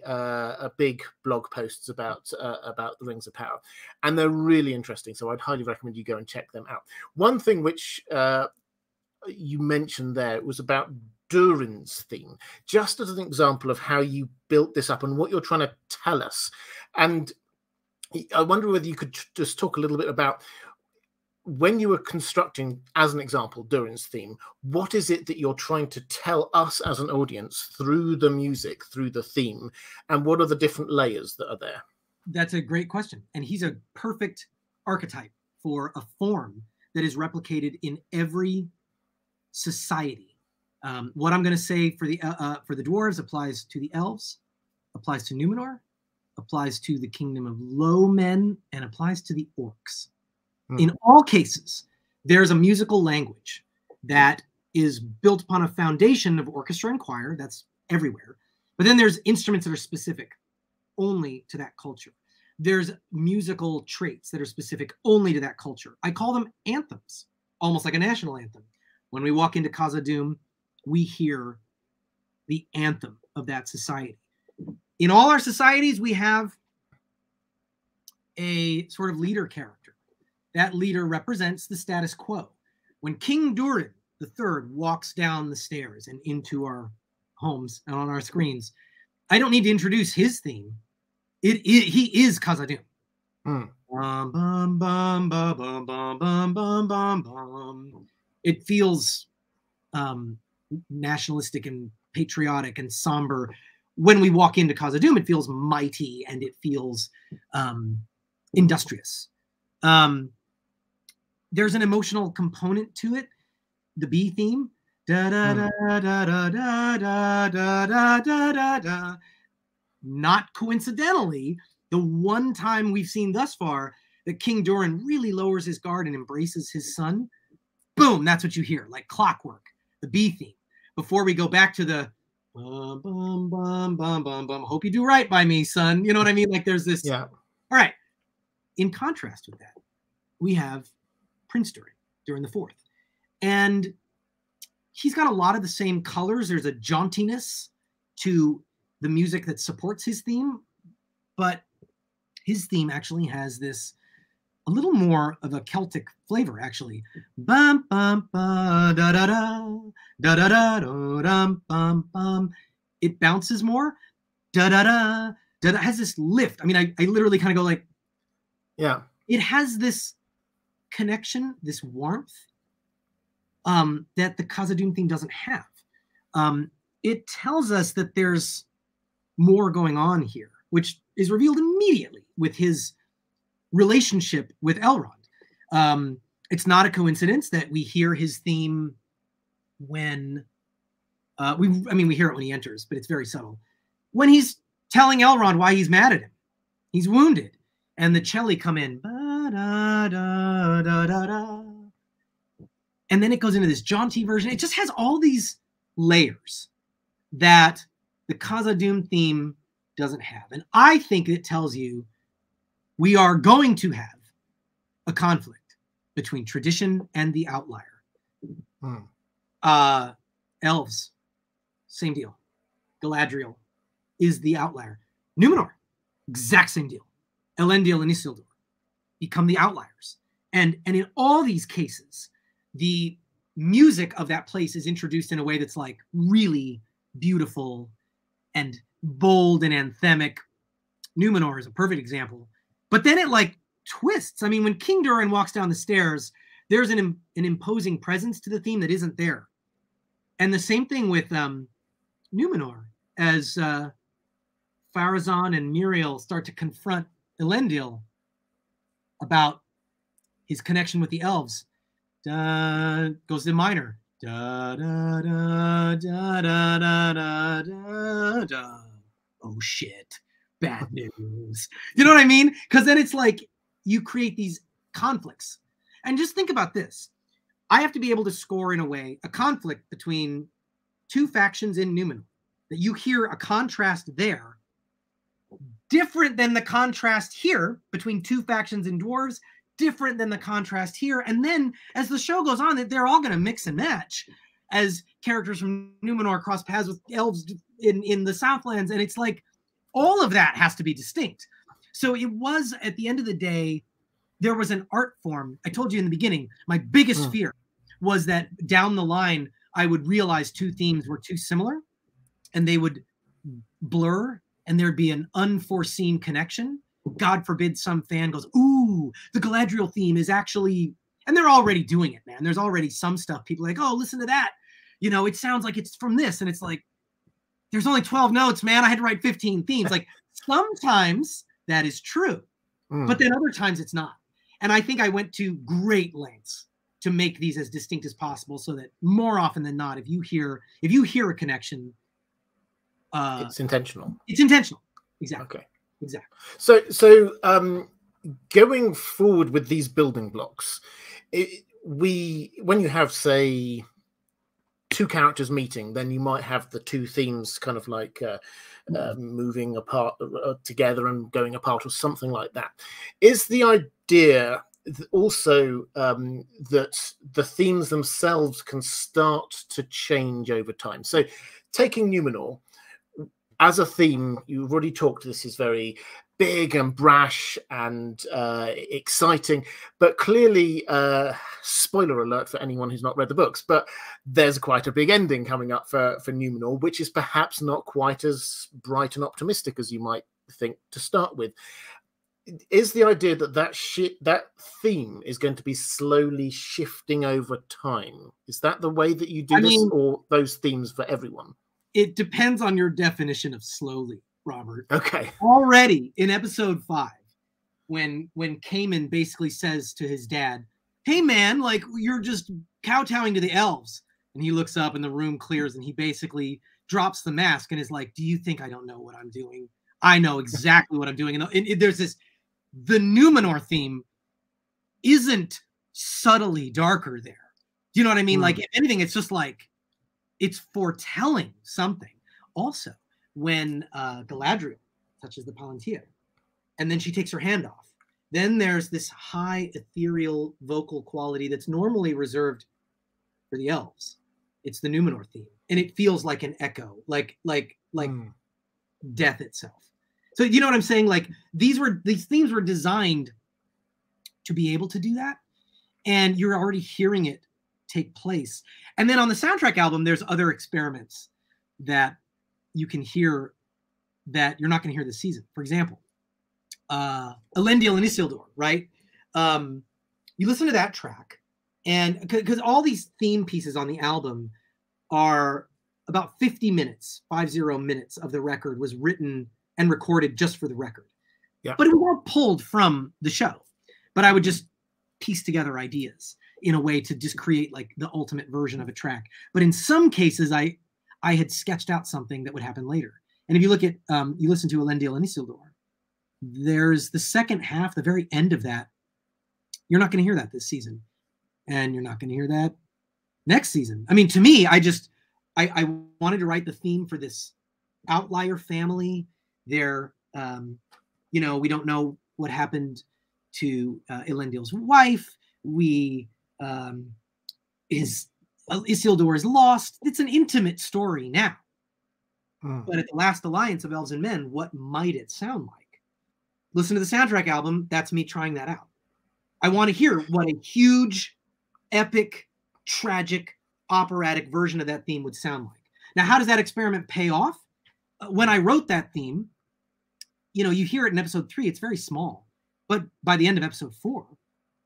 big blog posts about the Rings of Power, and they're really interesting. So I'd highly recommend you go and check them out. One thing which you mentioned there was about Durin's theme, just as an example of how you built this up and what you're trying to tell us. And I wonder whether you could just talk a little bit about, when you were constructing, as an example, Durin's theme, what is it that you're trying to tell us as an audience through the music, through the theme, and what are the different layers that are there? That's a great question. And he's a perfect archetype for a form that is replicated in every society. What I'm going to say for the dwarves applies to the elves, applies to Numenor, applies to the kingdom of low men, and applies to the orcs. In all cases, there's a musical language that is built upon a foundation of orchestra and choir. That's everywhere. But then there's instruments that are specific only to that culture. There's musical traits that are specific only to that culture. I call them anthems, almost like a national anthem. When we walk into Khazad-dum, we hear the anthem of that society. In all our societies, we have a sort of leader character. That leader represents the status quo. When King Durin III walks down the stairs and into our homes and on our screens, I don't need to introduce his theme. He is Khazad-dum. It feels nationalistic and patriotic and somber. When we walk into Khazad-dum, it feels mighty and it feels industrious. There's an emotional component to it. The B theme, da da da da da da da da da da da. Not coincidentally, the one time we've seen thus far that King Durin really lowers his guard and embraces his son. Boom! That's what you hear, like clockwork. The B theme. Before we go back to the bum, bum, bum, bum, bum, bum. Hope you do right by me, son. You know what I mean? Like there's this. Yeah. All right. In contrast with that, we have Prince Durin, Durin IV. And he's got a lot of the same colors. There's a jauntiness to the music that supports his theme. But his theme actually has this a little more of a Celtic flavor, actually. Bum, bum, ba, da, da, da. Da, da, da, da, dum, bum, bum. It bounces more. Da, da, da, da, da. It has this lift. I mean, I literally kind of go like, yeah. It has this connection, this warmth that the Khazad-dum theme doesn't have. It tells us that there's more going on here, which is revealed immediately with his relationship with Elrond. It's not a coincidence that we hear his theme when we hear it when he enters, but it's very subtle. When he's telling Elrond why he's mad at him, he's wounded, and the celli come in, ba, da, da, da, da, da. And then it goes into this jaunty version. It just has all these layers that the Khazad-dum theme doesn't have, and I think it tells you we are going to have a conflict between tradition and the outlier. Elves, same deal. Galadriel is the outlier. Numenor, exact same deal. Elendil and Isildur become the outliers. And in all these cases, the music of that place is introduced in a way that's like really beautiful and bold and anthemic. Numenor is a perfect example. But then it like twists. I mean, when King Durin walks down the stairs, there's an imposing presence to the theme that isn't there. And the same thing with Numenor, as Farazan and Muriel start to confront Elendil about his connection with the elves. Da, goes to minor. Da, da, da, da, da, da, da, da. Oh, shit. Bad news. You know what I mean? Because then it's like you create these conflicts. And just think about this. I have to be able to score, in a way, a conflict between two factions in Numenor. That you hear a contrast there, different than the contrast here between two factions in dwarves, different than the contrast here. And then as the show goes on, they're all going to mix and match as characters from Numenor cross paths with elves in the Southlands. And it's like all of that has to be distinct. So it was, at the end of the day, there was an art form. I told you in the beginning, my biggest fear was that down the line, I would realize two themes were too similar and they would blur and there'd be an unforeseen connection. God forbid some fan goes, ooh, the Galadriel theme is actually, and they're already doing it, man. There's already some stuff. People are like, oh, listen to that. You know, it sounds like it's from this. And it's like, there's only 12 notes, man. I had to write 15 themes. Like sometimes that is true, but then other times it's not. And I think I went to great lengths to make these as distinct as possible so that more often than not, if you hear a connection, it's intentional. It's intentional. Exactly. Okay. Exactly. So going forward with these building blocks, when you have, say, two characters meeting, then you might have the two themes kind of like moving apart together and going apart or something like that. Is the idea also that the themes themselves can start to change over time? So taking Numenor, as a theme, you've already talked, this is very big and brash and exciting, but clearly, spoiler alert for anyone who's not read the books, but there's quite a big ending coming up for Numenor, which is perhaps not quite as bright and optimistic as you might think to start with. Is the idea that theme is going to be slowly shifting over time? Is that the way that you do this, or those themes for everyone? It depends on your definition of slowly, Robert. Okay. Already in episode 5, when Caiman basically says to his dad, hey man, like you're just kowtowing to the elves. And he looks up and the room clears and he basically drops the mask and is like, do you think I don't know what I'm doing? I know exactly what I'm doing. And there's this, the Numenor theme isn't subtly darker there. Do you know what I mean? Like if anything, it's just like, it's foretelling something. Also, when Galadriel touches the Palantir, and then she takes her hand off, then there's this high ethereal vocal quality that's normally reserved for the elves. It's the Numenor theme, and it feels like an echo, like death itself. So you know what I'm saying? Like these themes were designed to be able to do that, and you're already hearing it take place. And then on the soundtrack album, there's other experiments that you can hear that you're not going to hear this season. For example, Elendil and Isildur, right? You listen to that track, and because all these theme pieces on the album are about 50 minutes of the record was written and recorded just for the record. Yeah. But it was all pulled from the show. But I would just piece together ideas in a way to just create like the ultimate version of a track. But in some cases, I had sketched out something that would happen later. And if you look at, you listen to Elendil and Isildur, there's the second half, the very end of that. You're not gonna hear that this season. And you're not gonna hear that next season. I mean, to me, I wanted to write the theme for this outlier family. They're, you know, we don't know what happened to Elendil's wife. Isildur is lost. It's an intimate story now. But at the Last Alliance of Elves and Men, what might it sound like? listen to the soundtrack album. That's me trying that out. I want to hear what a huge, epic, tragic, operatic version of that theme would sound like. Now, how does that experiment pay off? When I wrote that theme, you know, you hear it in episode 3, it's very small. But by the end of episode 4,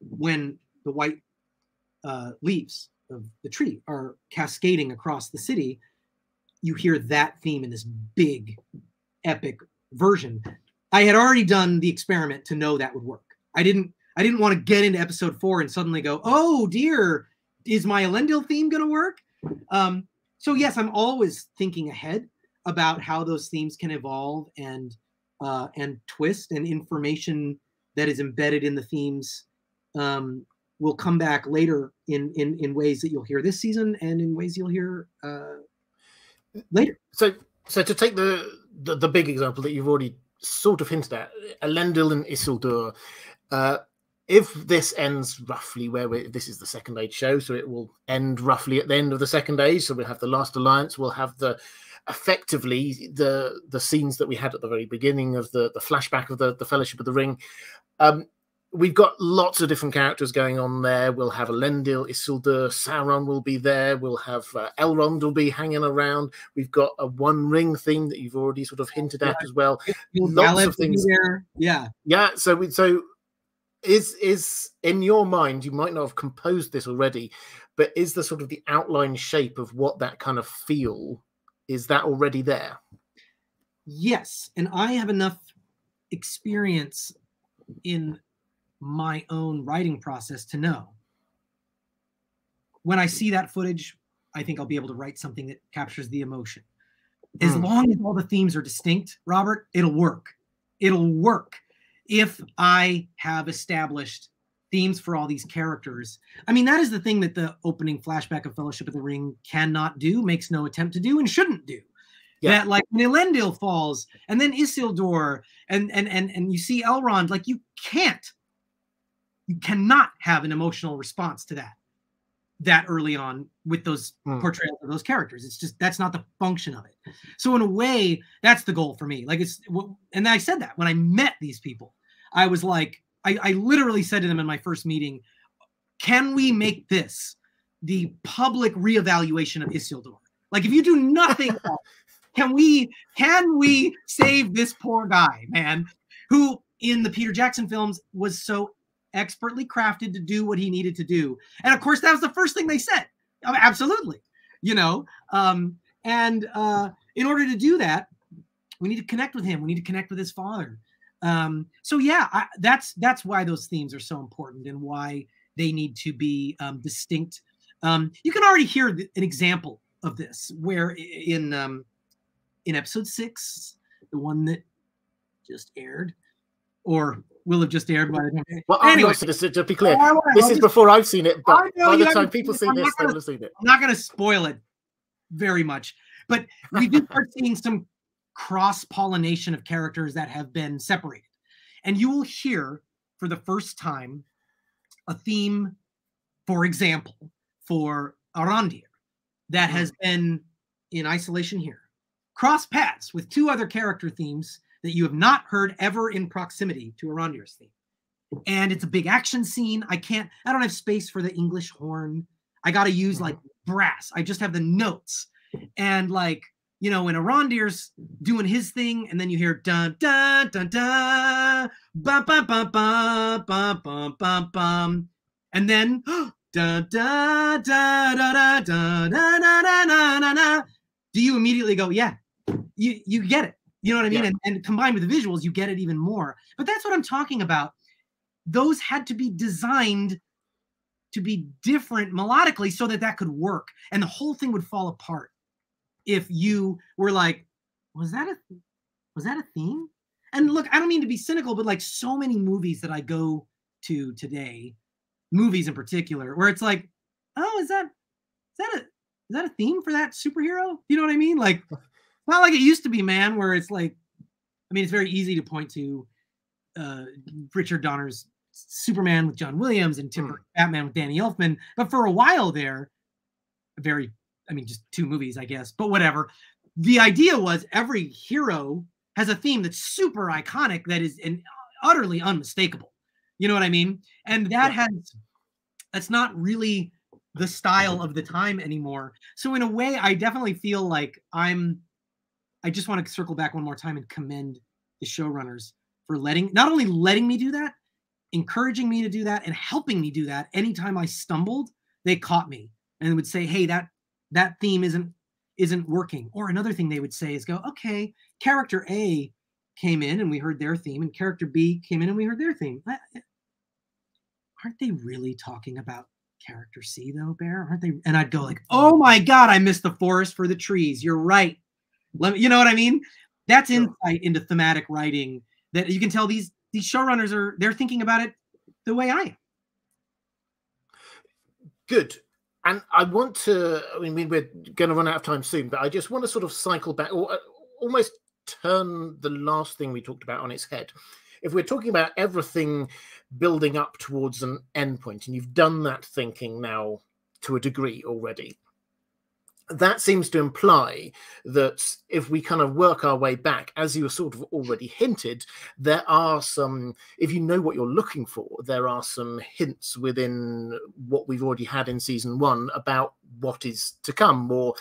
when the white leaves of the tree are cascading across the city, you hear that theme in this big, epic version. I had already done the experiment to know that would work. I didn't want to get into episode 4 and suddenly go, oh dear, is my Elendil theme going to work? So yes, I'm always thinking ahead about how those themes can evolve and twist, and information that is embedded in the themes will come back later in ways that you'll hear this season and in ways you'll hear later. So to take the big example that you've already sort of hinted at, Elendil and Isildur, if this ends roughly where we're, this is the second age show, so it will end roughly at the end of the second age. So we'll have the Last Alliance, we'll have the effectively the scenes that we had at the very beginning of the flashback of the Fellowship of the Ring. We've got lots of different characters going on there. We'll have Elendil, Isildur, Sauron will be there. We'll have Elrond will be hanging around. We've got a One Ring theme that you've already sort of hinted at as well. Lots of things there. Yeah. Yeah. So is in your mind, you might not have composed this already, but is the sort of the outline shape of what that kind of feel, is that already there? Yes. And I have enough experience in my own writing process to know when I see that footage, I think I'll be able to write something that captures the emotion. As long as all the themes are distinct, Robert, it'll work. It'll work. If I have established themes for all these characters, I mean, that is the thing that the opening flashback of Fellowship of the Ring cannot do, makes no attempt to do, and shouldn't do. Yeah. That, like, when Elendil falls, and then Isildur, and you see Elrond, like, you cannot have an emotional response to that early on with those portrayals of those characters. It's just, that's not the function of it. So in a way, that's the goal for me. Like, it's, and I said that when I met these people, I was like, I literally said to them in my first meeting, can we make this the public reevaluation of Isildur? Like, if you do nothing else, can we save this poor guy, man, who in the Peter Jackson films was so expertly crafted to do what he needed to do? And of course, that was the first thing they said. I mean, absolutely. You know, in order to do that, we need to connect with him. We need to connect with his father. So yeah, that's why those themes are so important and why they need to be distinct. You can already hear an example of this where in episode 6, the one that just aired, or will have just aired by the time. Well, anyway, to be clear, this is before I've seen it, but by the time people see this, they will have seen it. I'm not going to spoil it very much, but we do start seeing some cross-pollination of characters that have been separated. And you will hear, for the first time, a theme, for example, for Arondir, that has been in isolation here, cross paths with 2 other character themes that you have not heard ever in proximity to Arondir's theme. And it's a big action scene. I don't have space for the English horn. I got to use like brass. I just have the notes. And like, you know, when Arondir's doing his thing and then you hear dun, dun, dun, dun, bum, bum, bum, bum, bum, bum, bum, bum. And then da, da, da, da, da, da, da, da, da, da. Do you immediately go, yeah, you get it. You know what I mean? Yeah. And combined with the visuals, you get it even more. But that's what I'm talking about. Those had to be designed to be different melodically so that that could work. And the whole thing would fall apart if you were like, was that a theme? And look, I don't mean to be cynical, but like so many movies that I go to today, movies in particular, where it's like, oh, is that a theme for that superhero? You know what I mean? Like, not like it used to be, man, where it's like, I mean, it's very easy to point to Richard Donner's Superman with John Williams and Tim Burton's Batman with Danny Elfman. But for a while there, just 2 movies, I guess, but whatever. The idea was every hero has a theme that's super iconic that is an utterly unmistakable. You know what I mean? And that that's not really the style of the time anymore. So in a way, I definitely feel like I just want to circle back one more time and commend the showrunners for not only letting me do that, encouraging me to do that, and helping me do that. Anytime I stumbled, they caught me and would say, hey, that theme isn't working. Or another thing they would say is go, okay, character A came in and we heard their theme, and character B came in and we heard their theme. Aren't they really talking about character C though, Bear? Aren't they? And I'd go like, oh my God, I missed the forest for the trees. You're right. You know what I mean? That's insight into thematic writing that you can tell these showrunners they're thinking about it the way I am. Good. And we're going to run out of time soon, but I just want to sort of cycle back or almost turn the last thing we talked about on its head. If we're talking about everything building up towards an endpoint, and you've done that thinking now to a degree already, that seems to imply that if we kind of work our way back, as you sort of already hinted, there are some, if you know what you're looking for, there are some hints within what we've already had in season one about what is to come. Or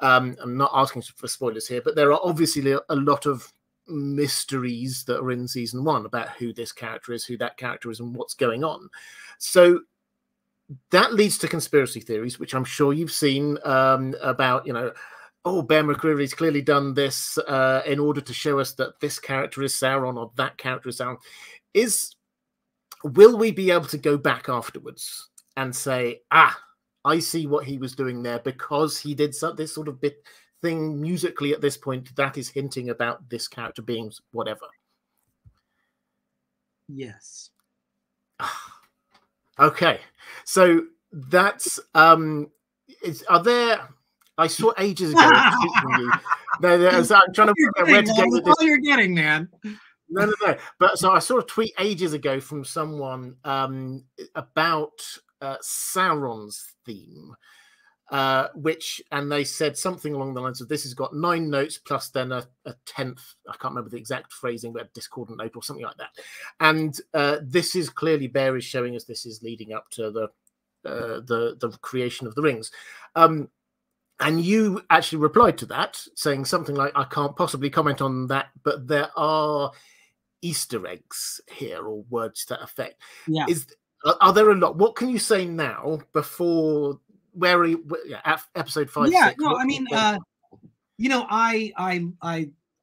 I'm not asking for spoilers here, but there are obviously a lot of mysteries that are in season one about who this character is, who that character is, and what's going on. So that leads to conspiracy theories, which I'm sure you've seen, about, you know, oh, Bear McCreary's clearly done this in order to show us that this character is Sauron or that character is Sauron. Will we be able to go back afterwards and say, ah, I see what he was doing there because he did this sort of bit thing musically at this point that is hinting about this character being whatever? Yes. Okay, so that's I saw ages ago. I'm trying to figure out where to go with this. You're getting, man. No. But so I saw a tweet ages ago from someone about Sauron's theme. And they said something along the lines of, this has got 9 notes plus then a 10th, I can't remember the exact phrasing, but a discordant note or something like that. And this is clearly, Bear is showing us this is leading up to the creation of the rings. And you actually replied to that, saying something like, I can't possibly comment on that, but there are Easter eggs here, or words to that effect. Yeah. Are there a lot? What can you say now before... Where are you, episode 5? Yeah, six, no, I mean, you know, I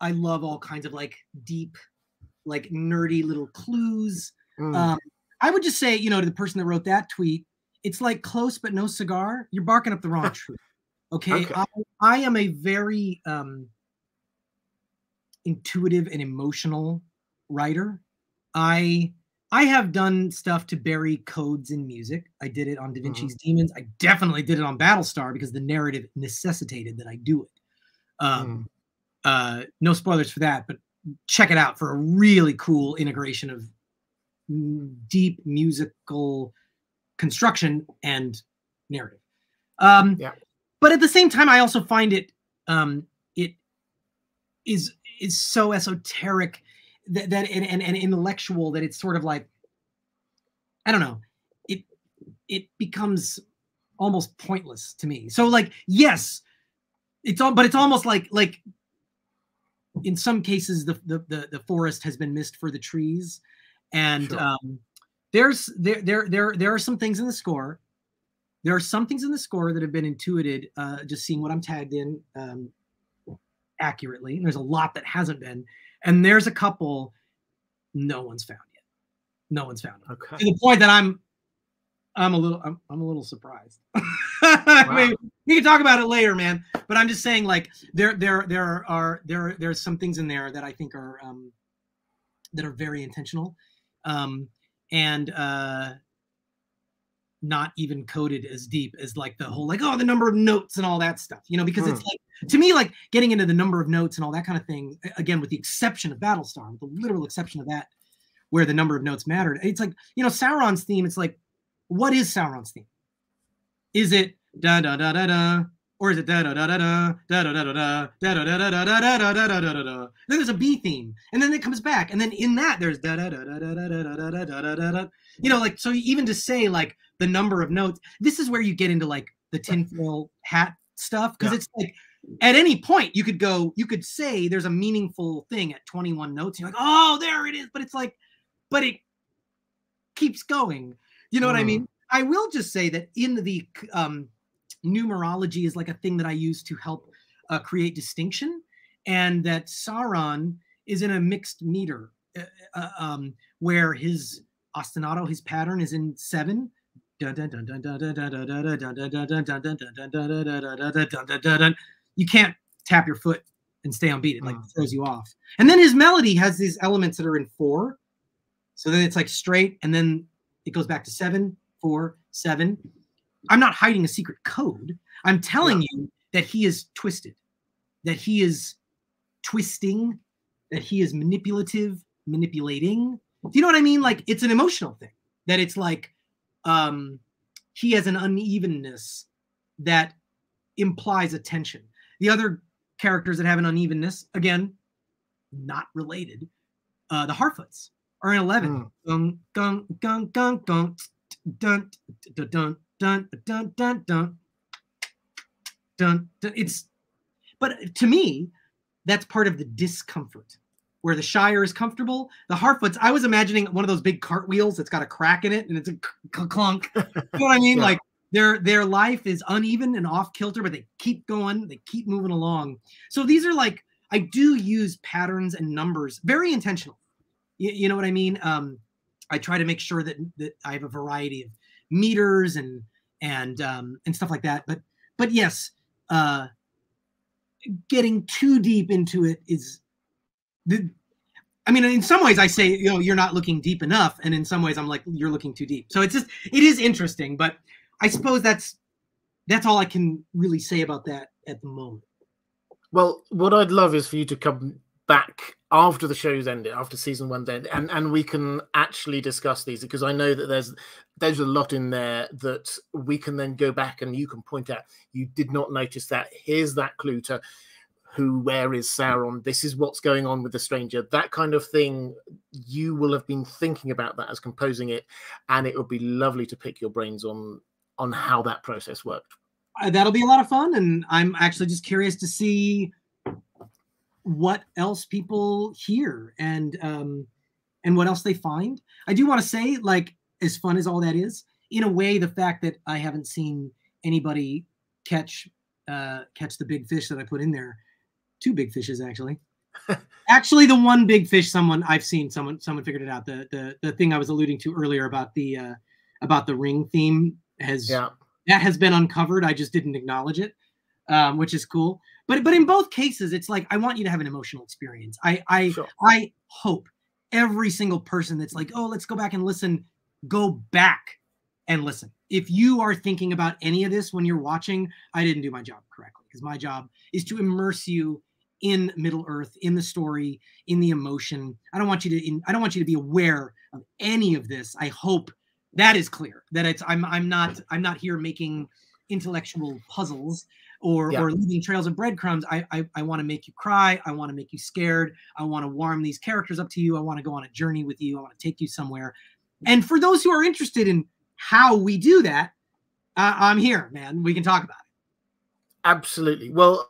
love all kinds of like deep, like nerdy little clues. I would just say, you know, to the person that wrote that tweet, it's like close but no cigar. You're barking up the wrong tree. Okay. I am a very intuitive and emotional writer. I have done stuff to bury codes in music. I did it on Da Vinci's Demons. I definitely did it on Battlestar because the narrative necessitated that I do it. No spoilers for that, but check it out for a really cool integration of deep musical construction and narrative. But at the same time, I also find it it is so esoteric and intellectual that it's sort of like, I don't know, it becomes almost pointless to me. So like, yes, it's almost like in some cases the forest has been missed for the trees, and sure. There are some things in the score. There are some things in the score that have been intuited, just seeing what I'm tagged in accurately. And there's a lot that hasn't been. And there's a couple no one's found yet. No one's found them. Okay. To the point that I'm a little surprised. Wow. I mean, we can talk about it later, man. But I'm just saying, like, there's some things in there that I think are very intentional, and not even coded as deep as like the whole like, oh, the number of notes and all that stuff, you know, because it's like, to me, like getting into the number of notes and all that kind of thing, again, with the exception of Battlestar, with the literal exception of that, where the number of notes mattered, it's like, you know, Sauron's theme, it's like, what is Sauron's theme? Is it da da da da da Or is it da da da da da da da da da da da da da da da da da da? Then there's a B theme, and then it comes back, and then in that there's da da da da da da da da da da da. You know, like, so even to say like the number of notes, this is where you get into like the tinfoil hat stuff, because it's like at any point you could go, you could say there's a meaningful thing at 21 notes. You're like, oh, there it is, but it's like, but it keeps going. You know what I mean? I will just say that in the numerology is like a thing that I use to help create distinction, and that Sauron is in a mixed meter where his ostinato, his pattern, is in 7. You can't tap your foot and stay on beat. It like throws you off. And then his melody has these elements that are in 4. So then it's like straight, and then it goes back to 7, 4, 7. I'm not hiding a secret code. I'm telling you that he is twisted, that he is twisting, that he is manipulative, manipulating. Do you know what I mean? Like, it's an emotional thing, that it's like he has an unevenness that implies a tension. The other characters that have an unevenness, again, not related. The Harfoots are in 11. Dun, dun, dun, dun, dun, dun, dun, dun. Dun, dun, dun, dun, dun, dun. It's, but to me, that's part of the discomfort, where the Shire is comfortable. The Harfoots, I was imagining one of those big cartwheels that's got a crack in it, and it's a clunk. You know what I mean? Yeah. Like their life is uneven and off kilter, but they keep going, they keep moving along. So these are like, I do use patterns and numbers, very intentional. You know what I mean? I try to make sure that I have a variety of meters and stuff like that, but yes, getting too deep into it is I mean, in some ways I say, you know, you're not looking deep enough, and in some ways I'm like, you're looking too deep. So it's just, it is interesting, but I suppose that's all I can really say about that at the moment. Well, what I'd love is for you to come back after the show's ended, after season 1's ended, and we can actually discuss these, because I know that there's a lot in there that we can then go back and you can point out, you did not notice that, here's that clue to who, where is Sauron, this is what's going on with the stranger, that kind of thing. You will have been thinking about that as composing it, and it would be lovely to pick your brains on how that process worked. That'll be a lot of fun, and I'm actually just curious to see what else people hear and what else they find. I do want to say, like, as fun as all that is, in a way, the fact that I haven't seen anybody catch the big fish that I put in there, 2 big fishes actually. Actually, the one big fish, someone figured it out. The thing I was alluding to earlier about the ring theme has been uncovered. I just didn't acknowledge it, which is cool. But in both cases, it's like, I want you to have an emotional experience. I hope every single person that's like, oh, let's go back and listen, go back and listen. If you are thinking about any of this when you're watching, I didn't do my job correctly, because my job is to immerse you in Middle Earth, in the story, in the emotion. I don't want you to be aware of any of this. I hope that is clear. That it's I'm not here making intellectual puzzles or leaving trails of breadcrumbs. I want to make you cry. I want to make you scared. I want to warm these characters up to you. I want to go on a journey with you. I want to take you somewhere. And for those who are interested in how we do that, I'm here, man. We can talk about it. Absolutely. Well,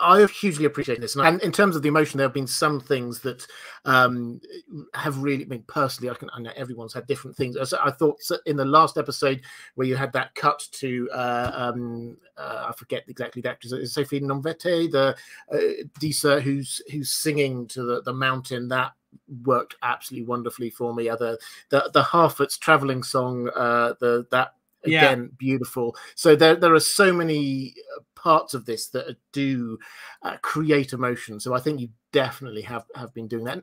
I hugely appreciate this. And in terms of the emotion, there have been some things that have really, I mean, personally, I know everyone's had different things. I thought in the last episode where you had that cut to, I forget exactly the actress, is Sophie Nonvete, the Disa who's singing to the mountain, that worked absolutely wonderfully for me. The Harfoots traveling song, again, beautiful. So there are so many parts of this that do create emotion. So I think you definitely have been doing that.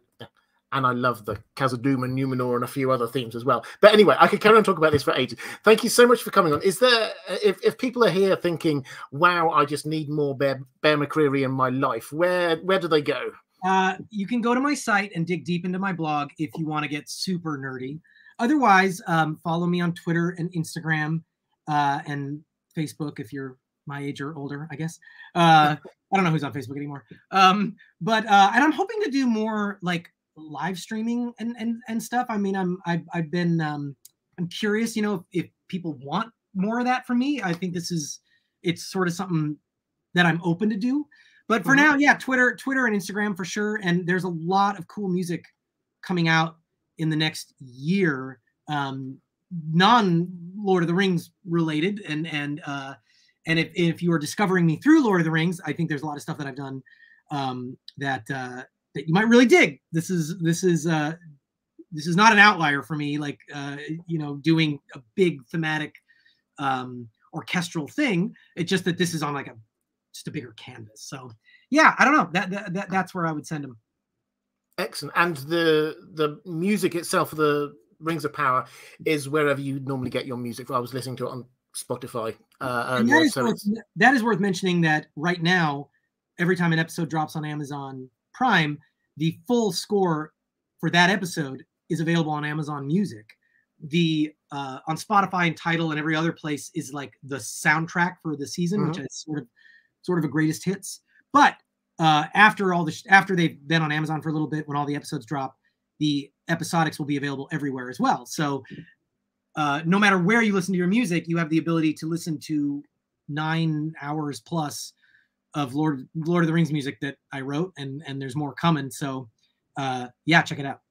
And I love the Khazad-dum and Numenor and a few other themes as well. But anyway, I could carry on talking about this for ages. Thank you so much for coming on. Is there, if people are here thinking, wow, I just need more Bear McCreary in my life, where do they go? You can go to my site and dig deep into my blog if you want to get super nerdy. Otherwise, follow me on Twitter and Instagram, and Facebook if you're my age or older, I guess. I don't know who's on Facebook anymore. And I'm hoping to do more like live streaming and stuff. I mean, I've been I'm curious, you know, if people want more of that from me. I think it's sort of something that I'm open to do. But for now, yeah, Twitter and Instagram for sure. And there's a lot of cool music coming out in the next year, non-Lord of the Rings related. And if you are discovering me through Lord of the Rings, I think there's a lot of stuff that I've done that you might really dig. This is not an outlier for me, like you know, doing a big thematic orchestral thing. It's just that this is on like just a bigger canvas. So yeah, I don't know. That's where I would send them. Excellent. And the music itself, the Rings of Power, is wherever you normally get your music. I was listening to it on Spotify. That is worth mentioning that right now, every time an episode drops on Amazon Prime, the full score for that episode is available on Amazon Music. On Spotify and Tidal and every other place is like the soundtrack for the season, which is sort of a greatest hits. But after they've been on Amazon for a little bit, when all the episodes drop, the episodics will be available everywhere as well. So no matter where you listen to your music, you have the ability to listen to 9 hours plus of Lord of the Rings music that I wrote, and there's more coming. So yeah, check it out.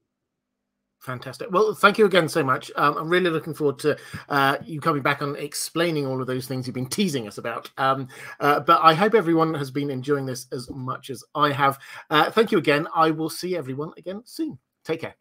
Fantastic. Well, thank you again so much. I'm really looking forward to you coming back and explaining all of those things you've been teasing us about. But I hope everyone has been enjoying this as much as I have. Thank you again. I will see everyone again soon. Take care.